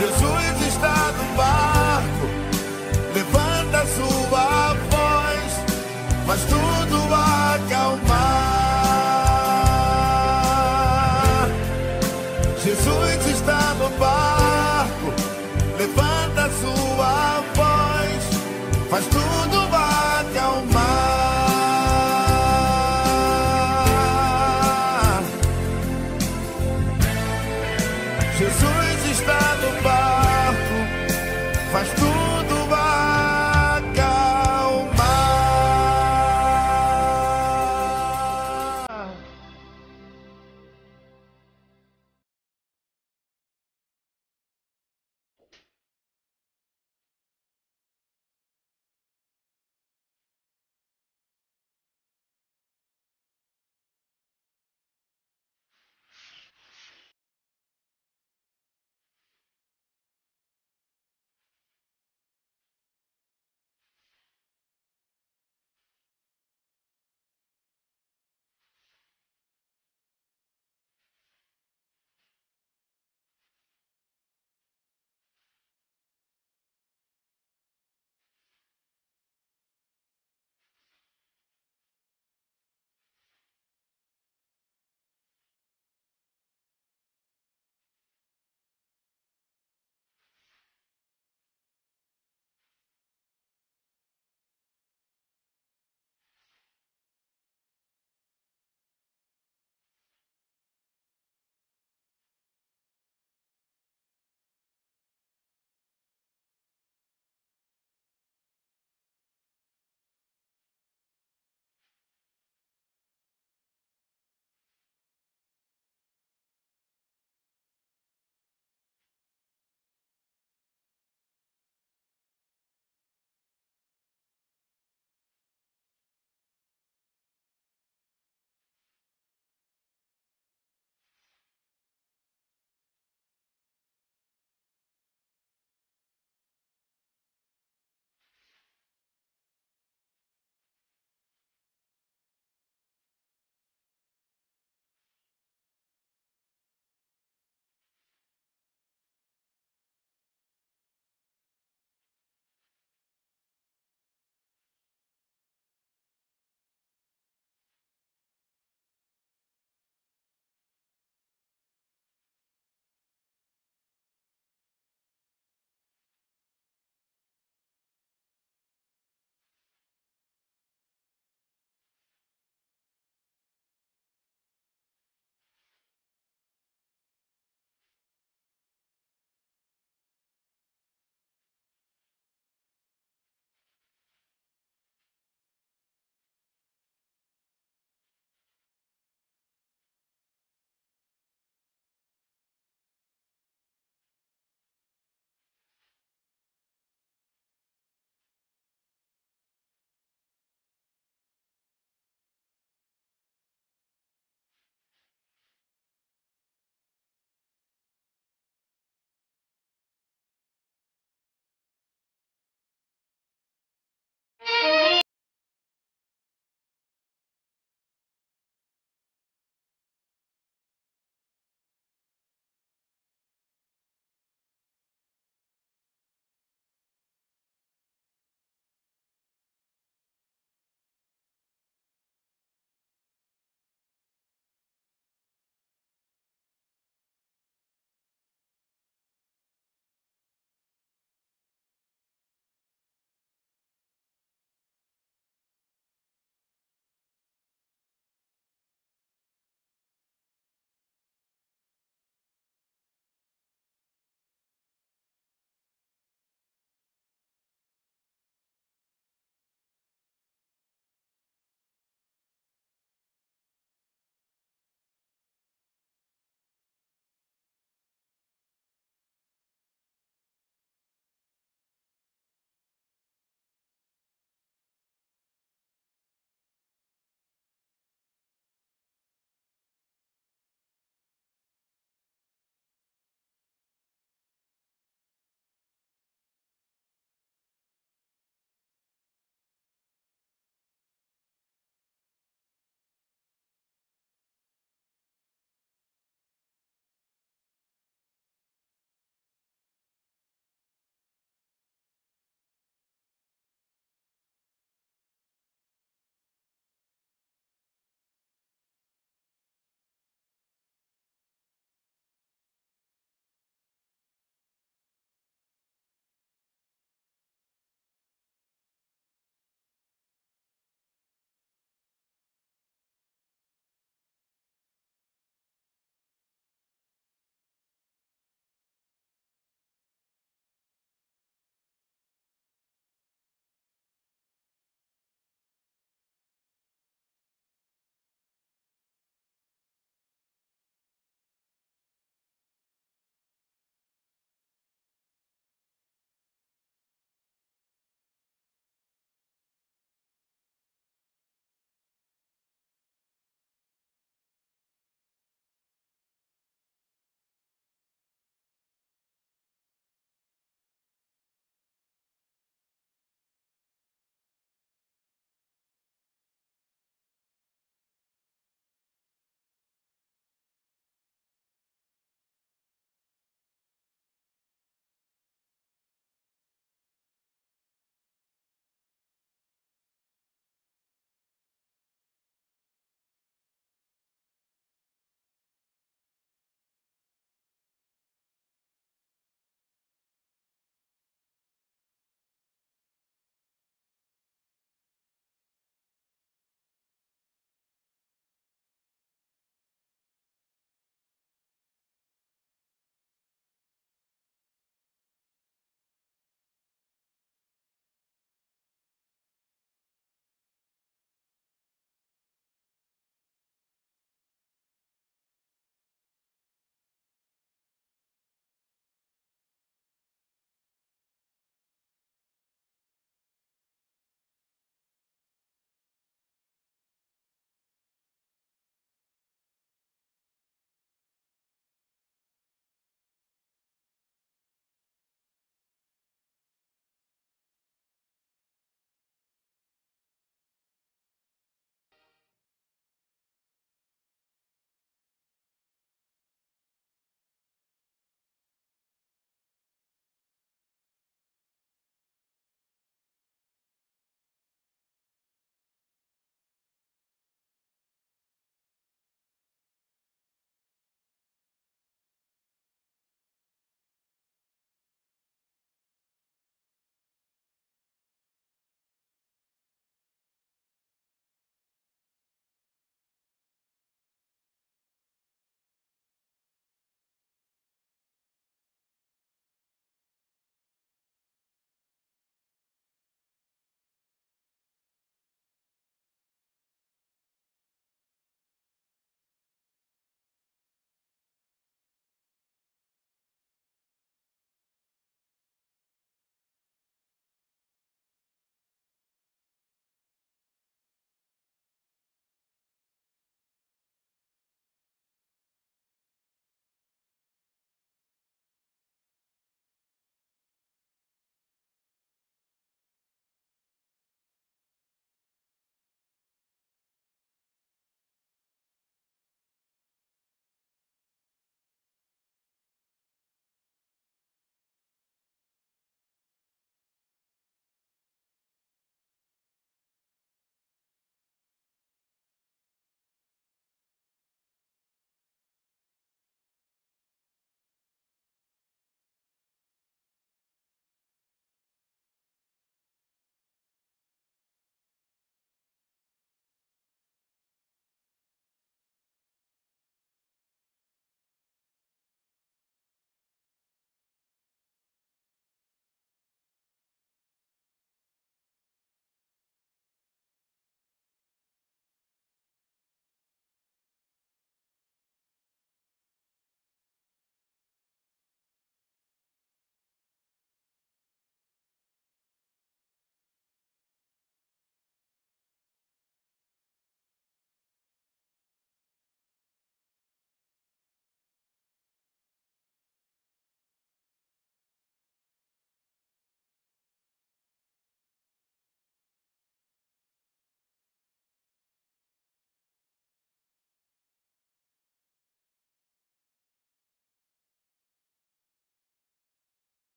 Jesus está no barco, levanta sua voz, faz tudo a acalmar. Jesus está no barco, levanta sua voz, faz tudo acalmar. Jesus está no barco, faz tudo acalmar.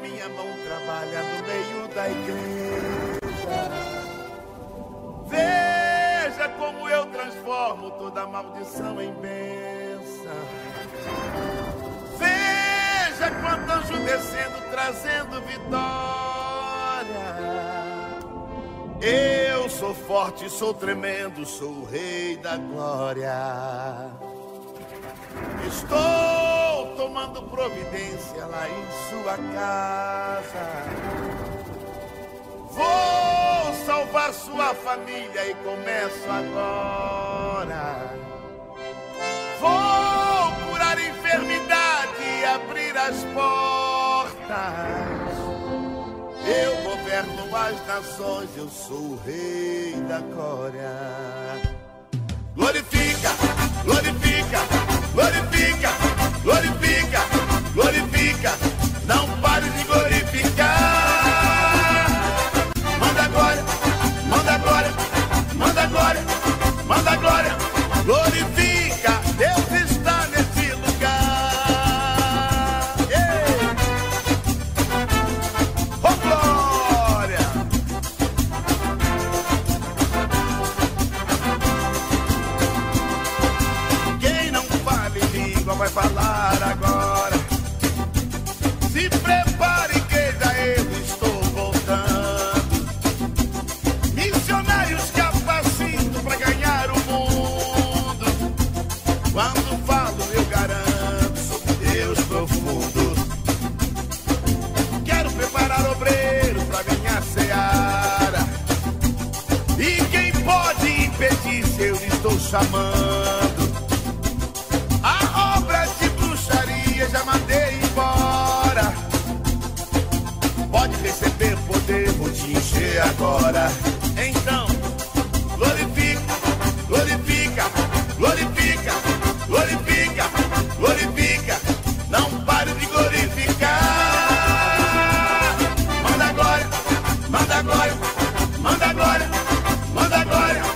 minha mão trabalha no meio da igreja. Veja como eu transformo toda maldição em bênção. Veja quanto anjo descendo, trazendo vitória. Eu sou forte, sou tremendo, sou o rei da glória. Estou tomando providência lá em sua casa. Vou salvar sua família e começo agora. Vou curar enfermidade e abrir as portas. Eu governo as nações, eu sou o rei da glória. Glorifica, glorifica, glorifica. Glorifica, glorifica, não pare de glorificar. Manda glória, manda glória, manda glória, manda glória. Glorifica, Deus está nesse lugar. Yeah. Oh glória! Quem não fale língua vai falar. Chamando a obra de bruxaria, já mandei embora. Pode receber poder, vou te encher agora. Então, glorifica, glorifica, glorifica, glorifica, glorifica. Não pare de glorificar. Manda glória, manda glória, manda glória, manda glória.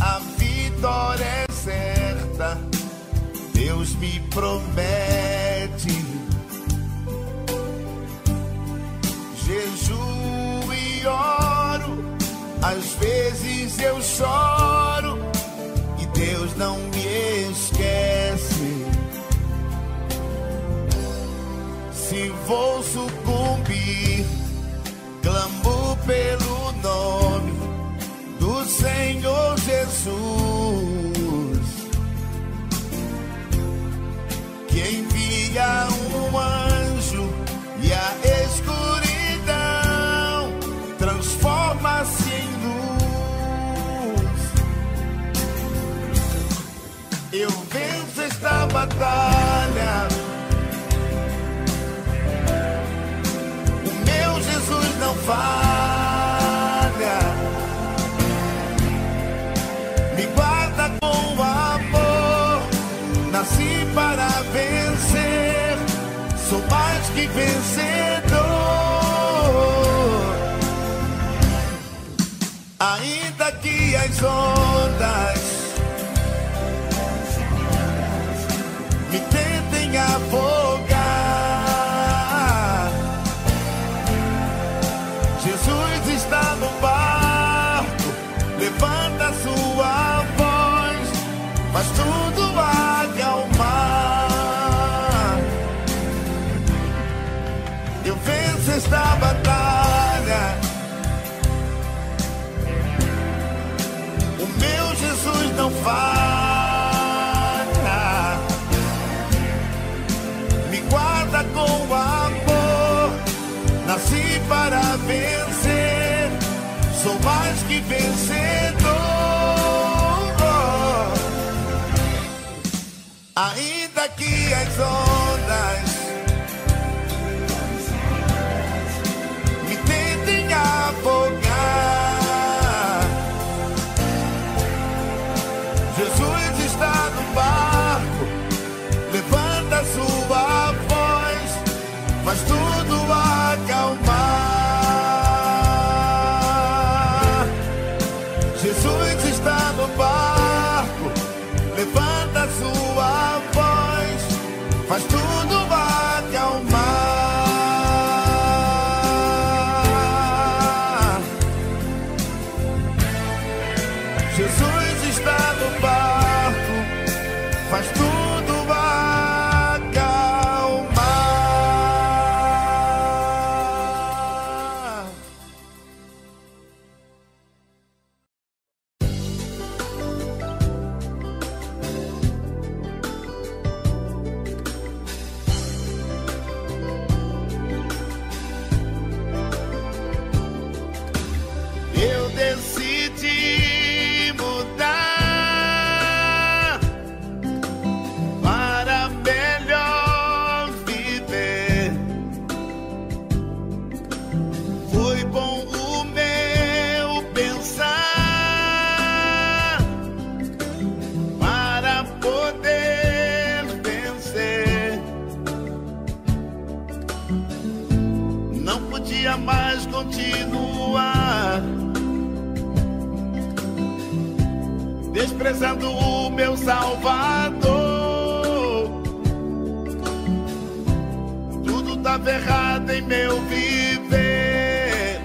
A vida me promete. Jejuo e oro, às vezes eu choro, e Deus não me esquece. Se vou sucumbir, clamo pelo nome do Senhor Jesus, que envia um anjo e a escuridão transforma-se em luz. Eu venço esta batalha. Jesus não falha, me guarda com amor. Nasci para vencer, sou mais que vencedor. Ainda que as ondas me tentem afogar, Jesus está no barco, levanta sua voz, faz tudo acalmar. Eu venço esta batalha, o meu Jesus não falha, me guarda com amor, nasci para vencer. Sou mais que vencedor. Ainda que as ondas me tentem afogar, Jesus está no barco, levanta sua voz, faz tudo acalmar. Jesus está no barco, levanta sua voz, faz tudo acalmar. Jesus está no barco, faz tudo acalmar. Desprezando o meu Salvador, tudo estava errado em meu viver,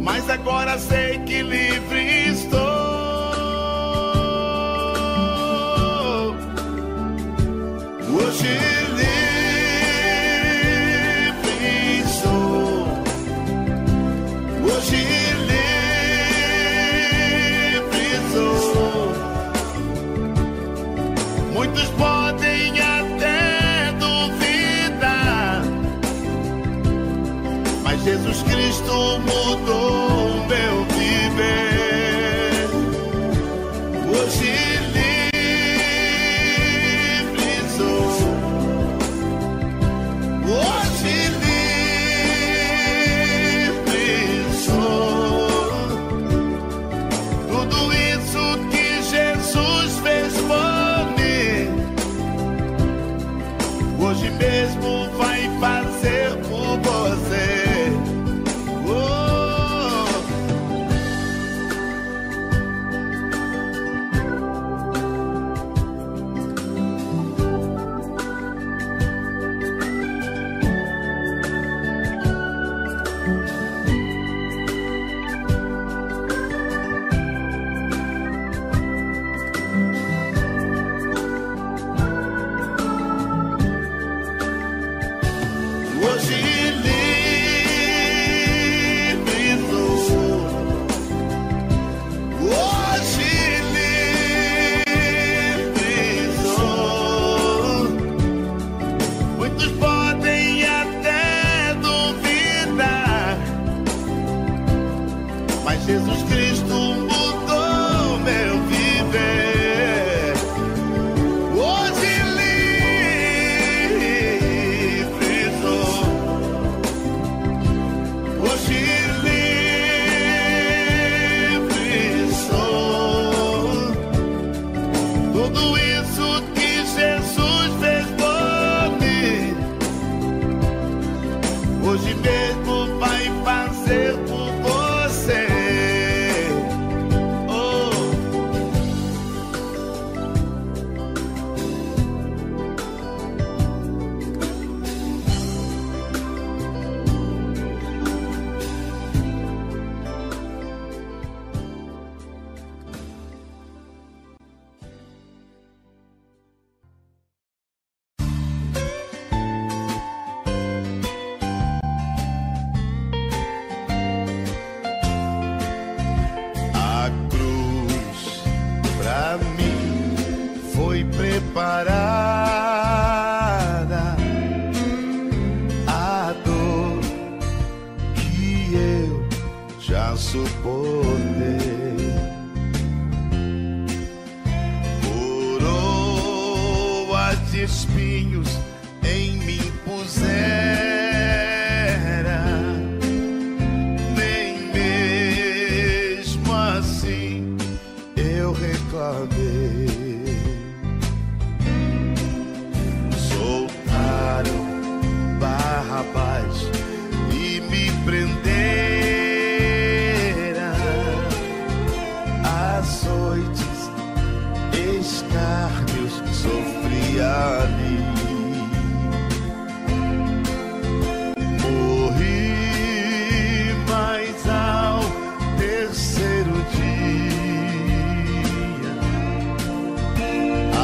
mas agora sei que livre estou. Hoje livre estou. Hoje livre. Muitos podem até duvidar, mas Jesus Cristo mudou o meu viver. Hoje livre sou. Hoje livre sou. Tudo isso que Jesus fez por mim, hoje mesmo vai fazer por você. outros podem até duvidar, mas Jesus Cristo mudou meu viver. Hoje livre sou, hoje livre sou. Tudo isso que Jesus fez por mim, hoje mesmo vai fazer por você. Preparada a dor que eu já suportei, coroa de espinhos em mim pusera, nem mesmo assim eu reclamei. Barrabás e me prendera, açoites, escárnios sofria ali. Morri, mas ao terceiro dia a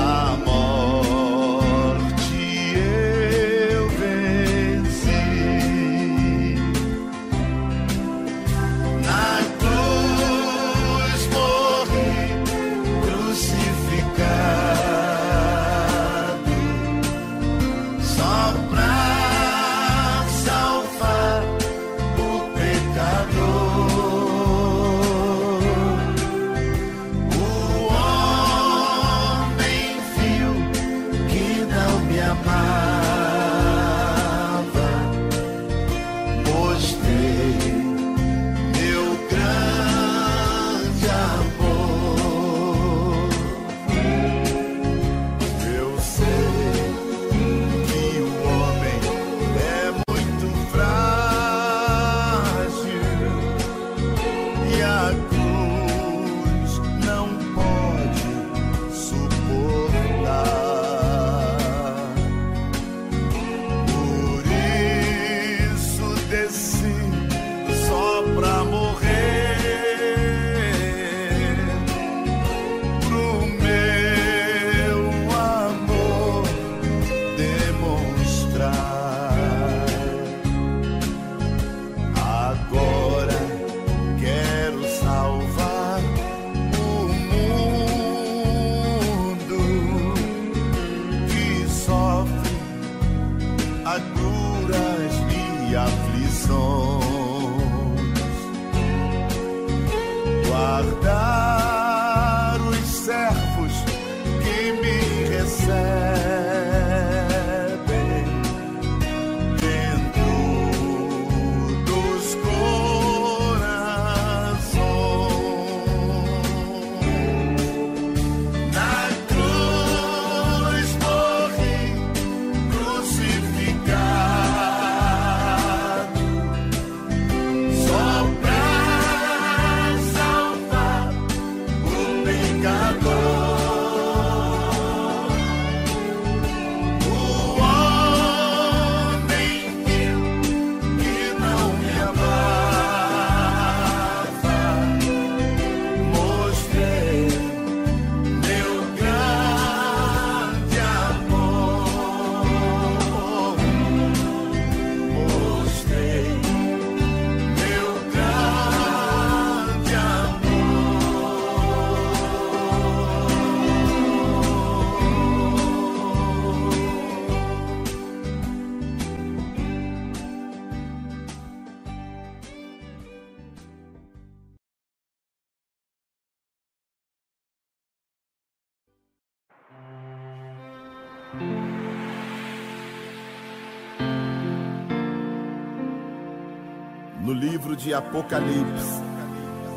no livro de Apocalipse,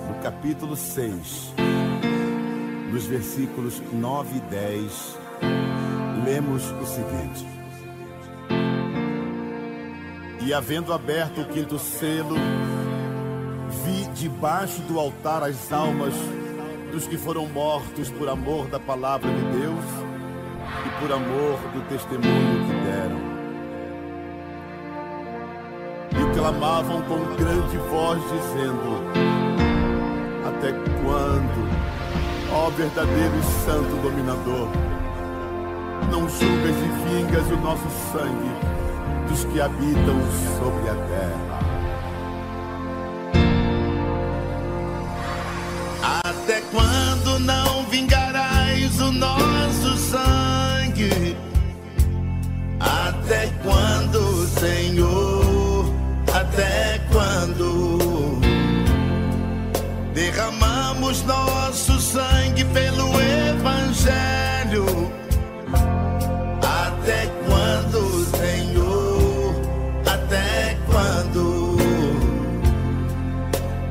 no capítulo 6, nos versículos 9 e 10, lemos o seguinte: E havendo aberto o quinto selo, vi debaixo do altar as almas dos que foram mortos por amor da palavra de Deus e por amor do testemunho que deram. E clamavam com grande voz, dizendo: Até quando, ó verdadeiro e santo dominador, não julgas e vingas o nosso sangue dos que habitam sobre a terra? Até quando não vingarás o nosso sangue? Até quando, Senhor? Até quando derramamos nosso sangue pelo Evangelho? Até quando, Senhor? Até quando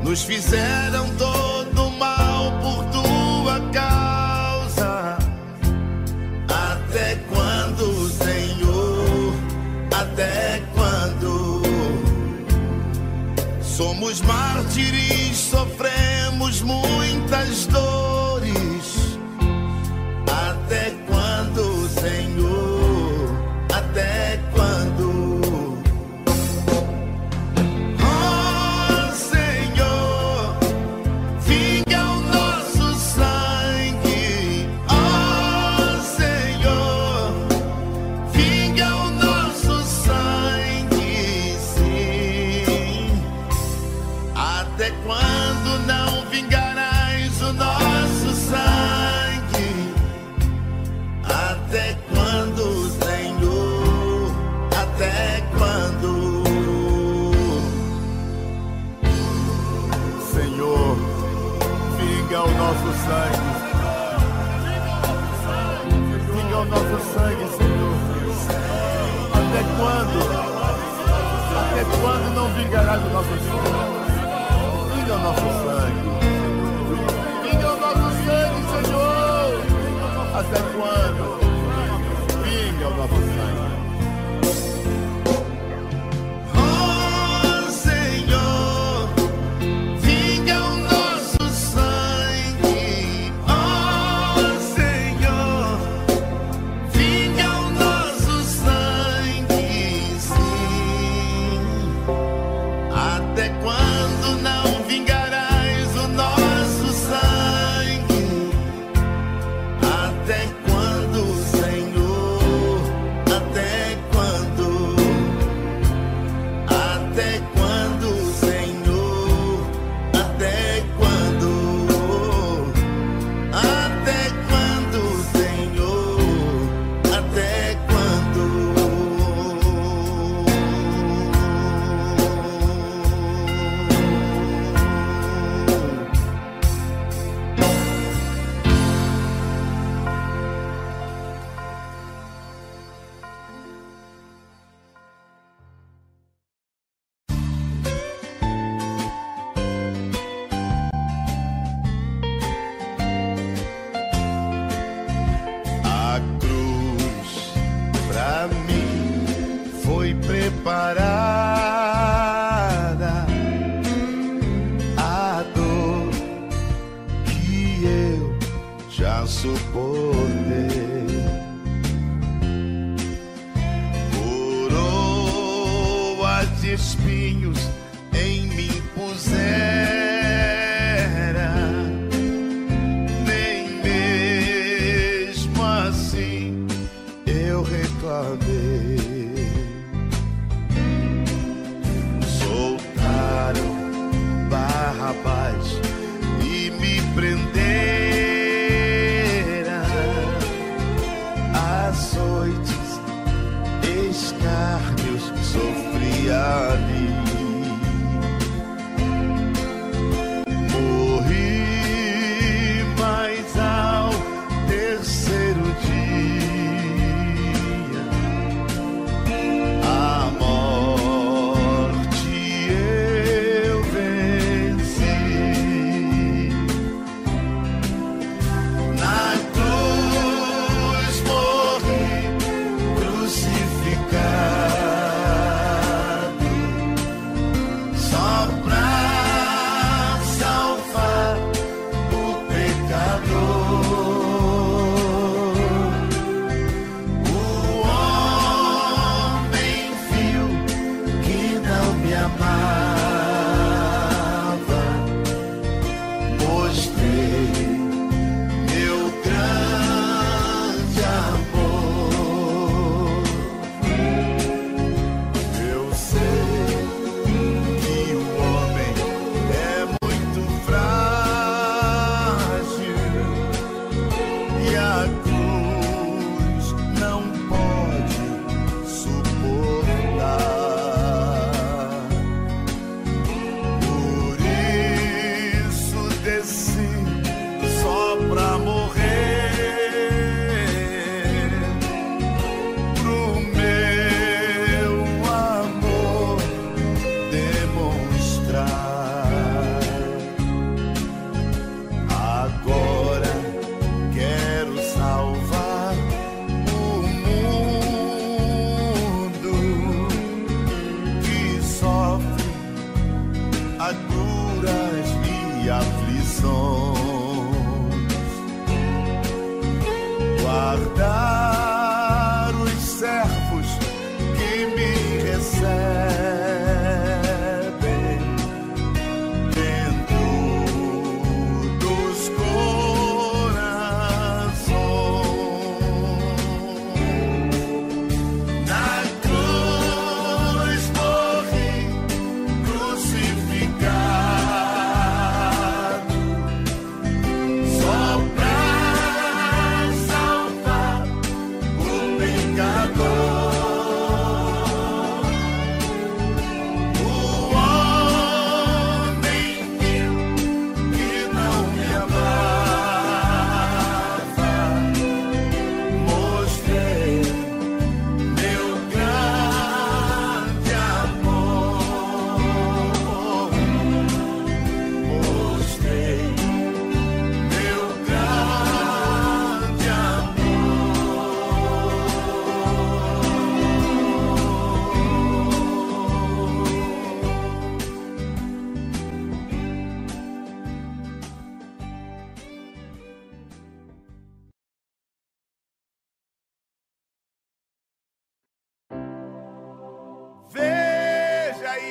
nos fizeram todo mal por tua causa? Até quando, Senhor? Até quando somos mártires, sofremos muitas dores? Até quando, Senhor? Até quando? Vinga o nosso sangue, Senhor. Até quando? Até quando não vingarás o nosso sangue? Vinga o nosso sangue. Vinga o nosso sangue, Senhor. Até quando? Vinga o nosso sangue.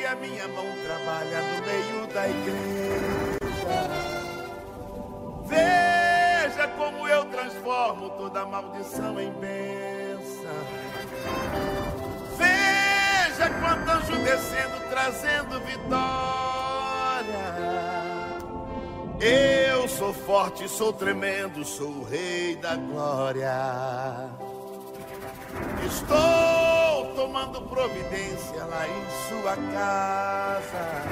a minha mão trabalha no meio da igreja. Veja como eu transformo toda maldição em bênção. Veja quanto anjo descendo, trazendo vitória. Eu sou forte, sou tremendo, sou o rei da glória. Estou tomando providência lá em sua casa.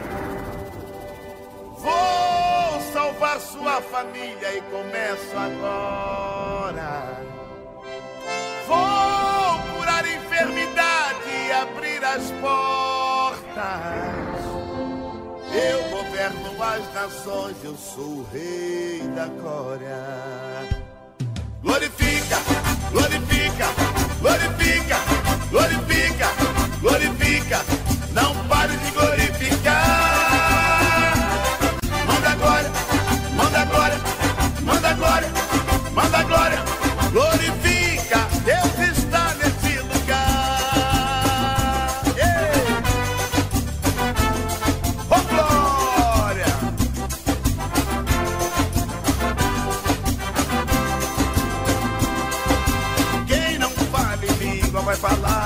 Vou salvar sua família e começo agora. Vou curar a enfermidade e abrir as portas. Eu governo as nações, eu sou o rei da glória. Glorifica, glorifica, glorifica. Glorifica, glorifica, não pare de glorificar. Manda glória, manda glória, manda glória, manda glória. Glorifica, Deus está nesse lugar. Yeah. Oh glória! Quem não fala em língua vai falar.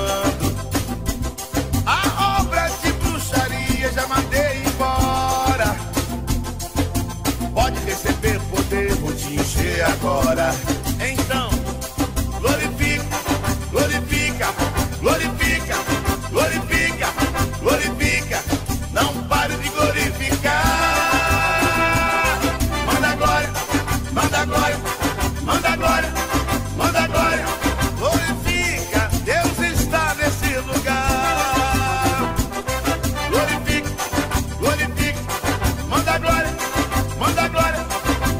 a obra de bruxaria, já mandei embora. Pode receber poder, vou te encher agora. Então, glorifica, glorifica, glorifica, glorifica, glorifica. Não pare de glorificar. Manda glória, manda glória, manda glória, manda glória.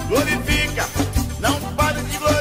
Glorifica, não pare de glorificar.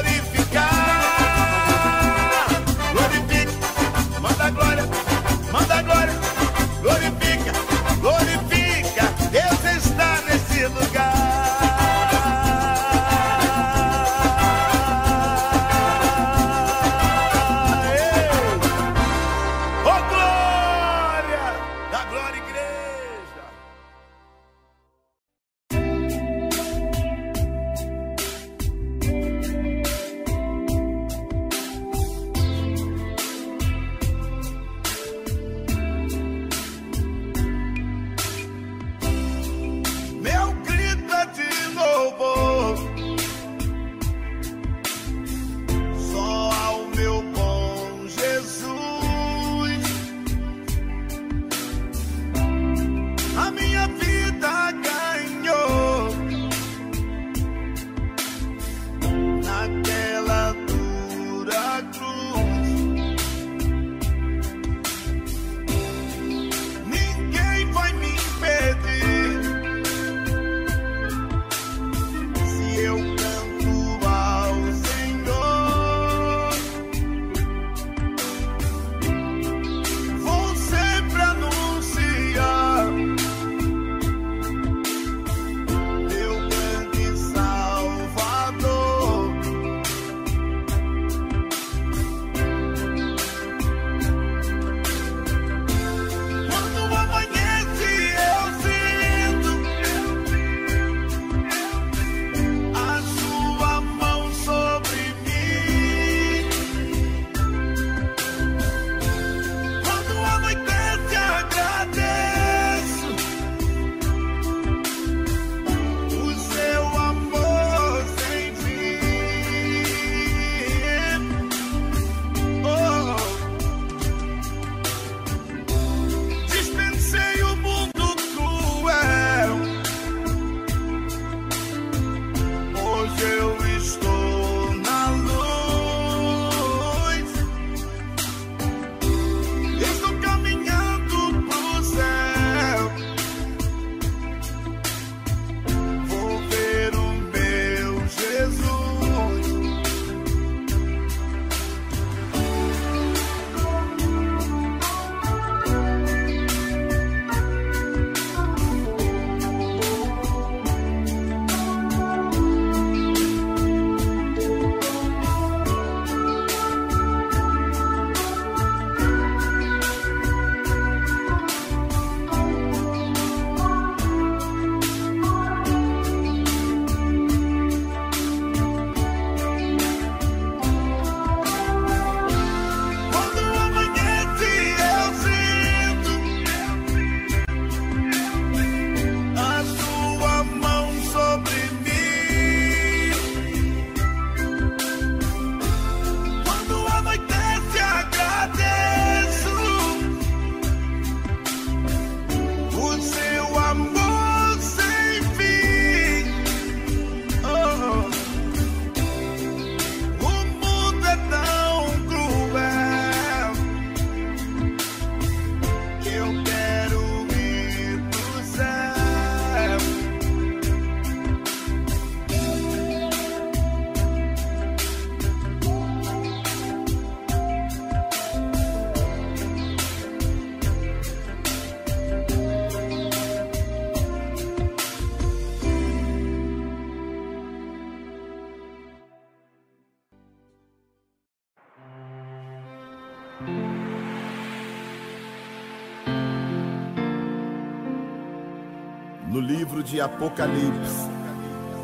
no livro de Apocalipse,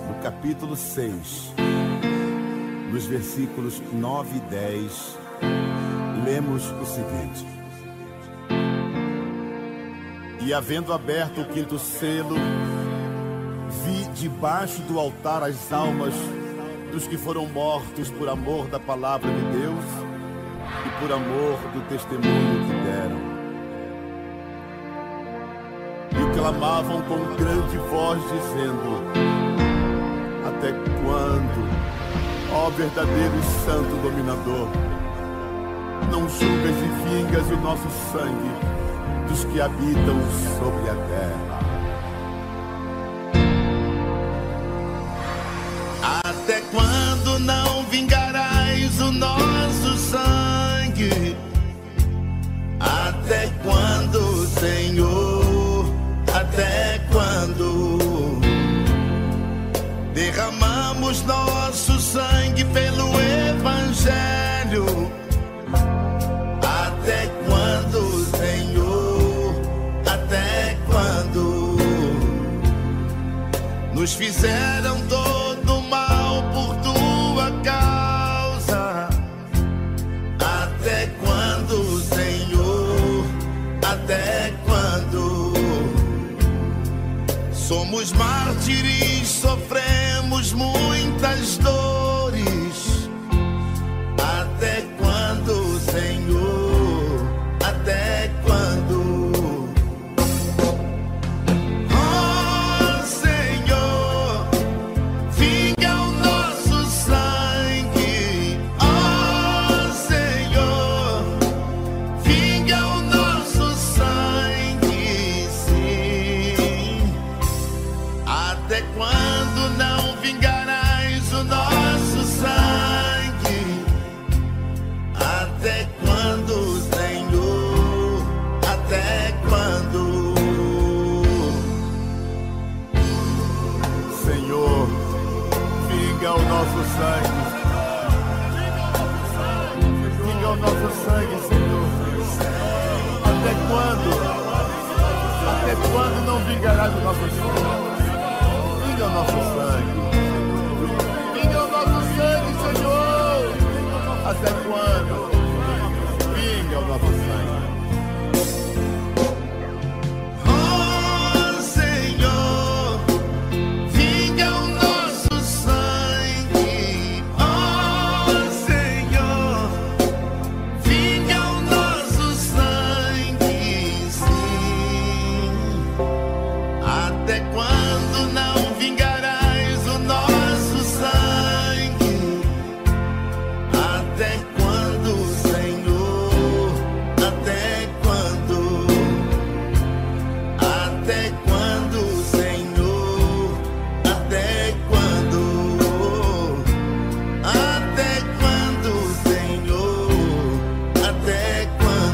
no capítulo 6, nos versículos 9 e 10, lemos o seguinte: E havendo aberto o quinto selo, vi debaixo do altar as almas dos que foram mortos por amor da palavra de Deus e por amor do testemunho que deram. E clamavam com grande voz, dizendo: Até quando, ó verdadeiro e santo dominador, não julgas e vingas o nosso sangue dos que habitam sobre a terra? Até quando não vingarás o nosso sangue? Até quando, Senhor? Até quando derramamos nosso sangue pelo Evangelho? Até quando, Senhor? Até quando nos fizeram todo mal por tua causa? Até quando, Senhor? Até quando somos mártires, sofremos muitas dores? Até quando, Senhor? Até quando? Oh, Senhor, vinga o nosso sangue. Oh, Senhor, vinga o nosso sangue, sim. Até quando não vingarás o nosso sangue? Até quando, Senhor? Até quando? Senhor, vinga o nosso sangue. Vinga o nosso sangue, Senhor. Até quando? Até quando não vingarás o nosso sangue? Vinga o nosso sangue. Vinga o nosso sangue, Senhor. Até quando? Vinga o nosso sangue. Oh, Senhor, vinga o nosso sangue. Oh, Senhor, vinga o nosso sangue, sim. Até quando não vingarás o nosso sangue? Até quando, Senhor? Até quando? Até quando, Senhor? Até quando? Até quando, Senhor? Até quando?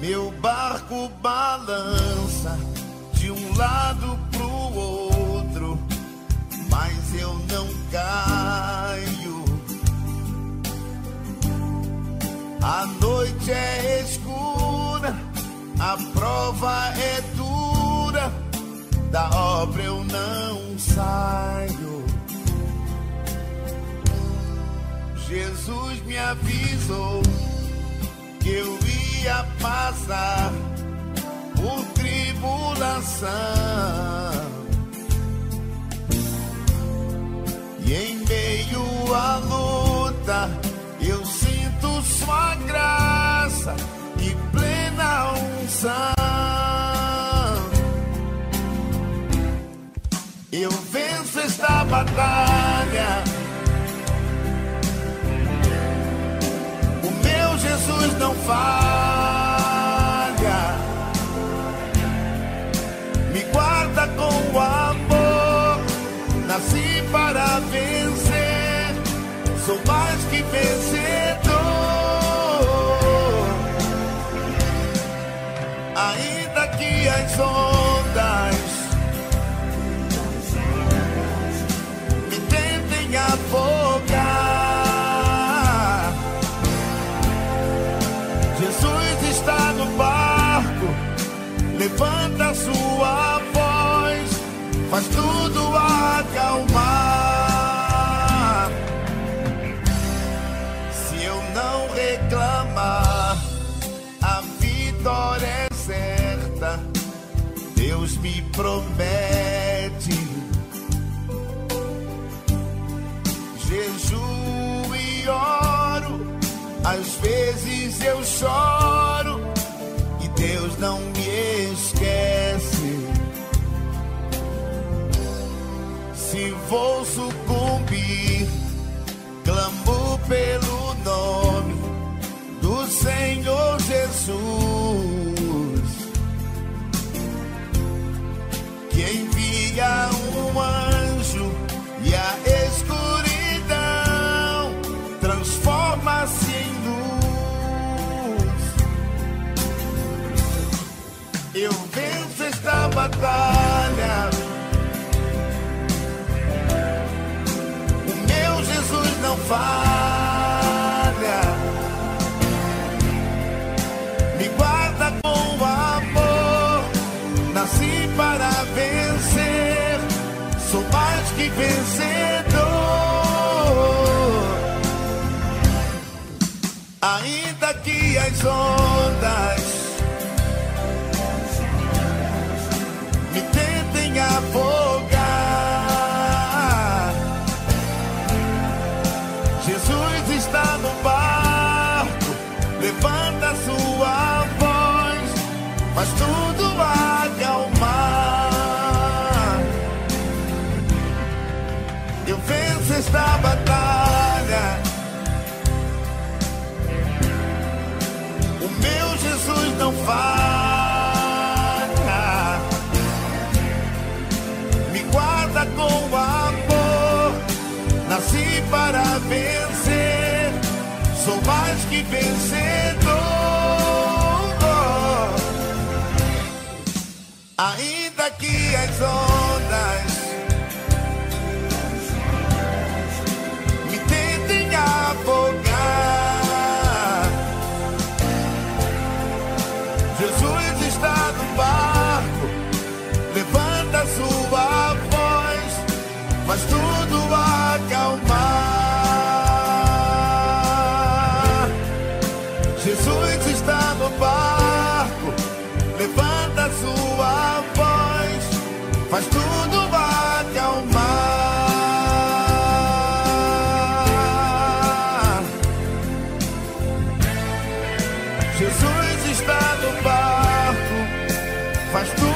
Meu barco balança de um lado pro outro, mas eu não caio. A noite é escura, a prova é dura, da obra eu não saio. Jesus me avisou que eu ia passar por tribulação, e em meio à luta eu sinto sua graça e plena unção. Eu venço esta batalha, Jesus não falha. sou mais que vencedor. Ainda que as ondas me tentem afogar, Jesus está no barco. Levanta sua voz, faz tudo acalmar. Deus me promete jejum e oro, às vezes eu choro e Deus não me esquece. Se vou sucumbir, clamo pelo nome do Senhor Jesus, que envia anjo e a escuridão transforma-se em luz. Eu venço esta batalha, o meu Jesus não falha, me guarda com amor, nasci para vencer, sou mais que vencedor. Ainda que as ondas me tentem afogar, Jesus está no barco. Levanta sua voz, faz tudo acalmar. Eu venço esta batalha, o meu Jesus não falha, me guarda com amor, nasci para vencer, sou mais que vencedor. Ainda que as ondas afogar, Jesus está no barco. Levanta sua voz, faz tudo acalmar. Jesus está no barco. Levanta sua voz, faz tudo acalmar. Faz tudo.